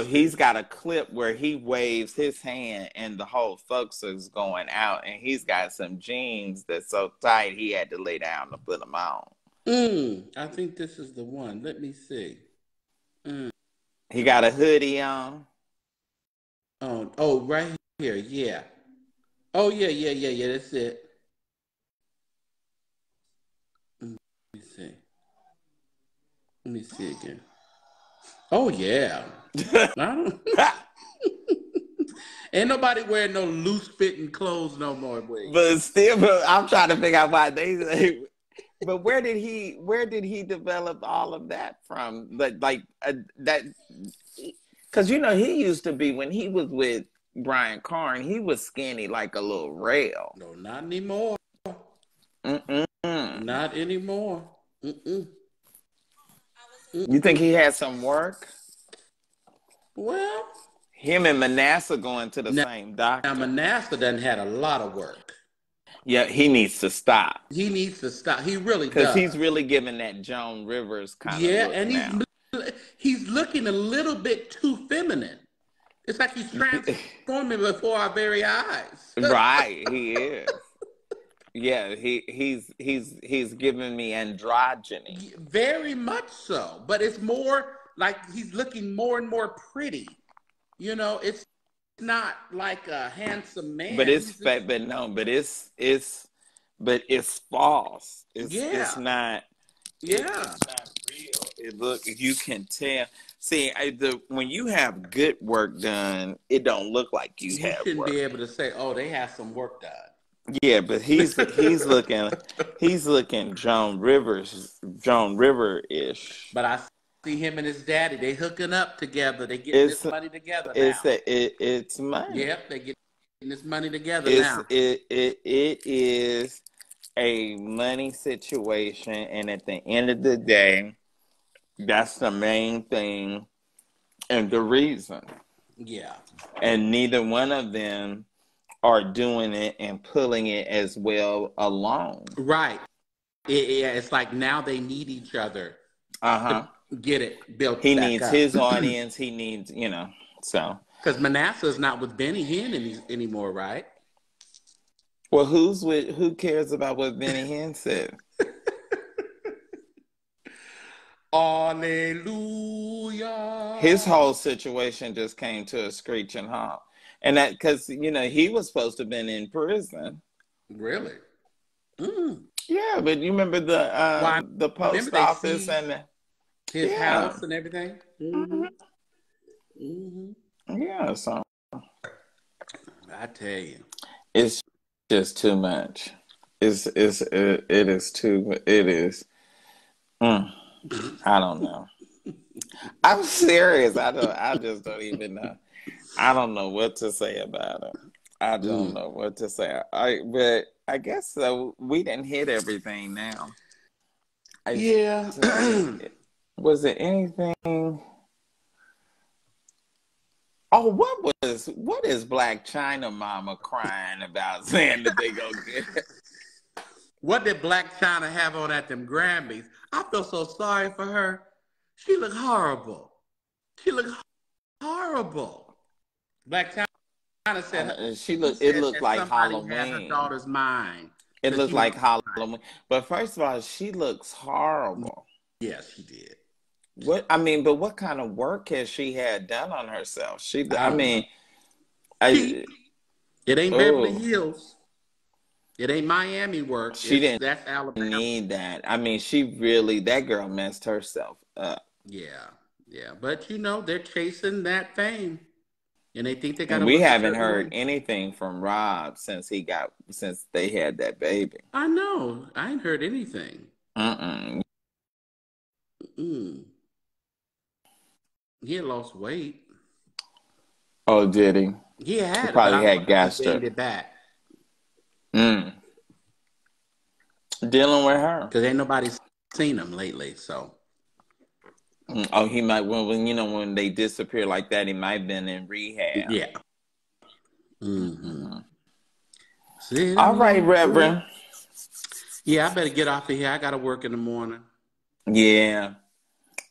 he's got a clip where he waves his hand and the whole folks is going out, and he's got some jeans that's so tight he had to lay down to put them on. I think this is the one. Let me see. He got a hoodie on. Oh, right here, yeah. Oh, yeah. That's it. Let me see again. Oh, yeah. Ain't nobody wearing no loose-fitting clothes no more. Wait. But I'm trying to figure out why they... But where did he develop all of that from? That... Because, you know, he used to be, when he was with Brian Karn, he was skinny like a little rail. No, not anymore. Not anymore. You think he had some work? Well, him and Manasseh going to the same doctor. Now, Manasseh done had a lot of work. Yeah, he needs to stop. He really does. Because he's really giving that Joan Rivers kind of look and now. He's looking a little bit too feminine. It's like he's transforming before our very eyes. Right, he is. Yeah, he's giving me androgyny. Very much so, but it's more like he's looking more and more pretty. You know, it's not like a handsome man. But it's false. It's not. Yeah, it's not real. Look, you can tell. See, when you have good work done, it don't look like you have. You shouldn't be able to say, "Oh, they have some work done." Yeah, but he's looking Joan River-ish. But I see him and his daddy. They hooking up together. They getting this money together now. It's money. Yep, they getting this money together now. It is a money situation, and at the end of the day, that's the main thing and the reason. Yeah, and neither one of them are doing it and pulling it as well along. Right. It's like now they need each other. To get it built. He needs his audience. He needs, you know, so. Because Manasseh is not with Benny Hinn anymore, right? Well, who's with? Who cares about what Benny Hinn said? Hallelujah. His whole situation just came to a screeching halt, and that because you know he was supposed to have been in prison. Really? Mm. Yeah, but you remember the post office and his house and everything. Mm-hmm. Mm-hmm. Yeah. So I tell you, it's just too much. It is too. I don't know. I'm serious. I just don't even know. I don't know what to say about it. I don't know what to say. But I guess so. We didn't hit everything now. Yeah. Was it anything? Oh, what is Blac Chyna Mama crying about saying that they go get it? What did Blac Chyna have on at them Grammys? I feel so sorry for her. She looked horrible. Blac Chyna said it looked like Halloween. Had her daughter's mind. It looked like Halloween. But first of all, she looks horrible. Yes, she did. But what kind of work has she had done on herself? It ain't Beverly Hills. It ain't Miami work. That's Alabama. Need that. I mean, that girl messed herself up. Yeah. But you know, they're chasing that fame, and they think they got. We haven't heard anything from Rob since they had that baby. I know. I ain't heard anything. He had lost weight. Oh, did he? He probably had gastric. Back. Dealing with her because ain't nobody seen him lately. So, oh, he might. When they disappear like that, he might have been in rehab. Yeah. Mm-hmm. All right, Reverend. Yeah, I better get off of here. I gotta work in the morning. Yeah.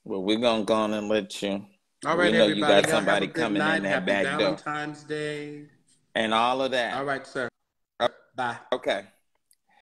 Well, we're gonna go on and let you. All right, everybody. You got somebody coming in that back door. Valentine's Day. And all of that. All right, sir. Bye. Okay.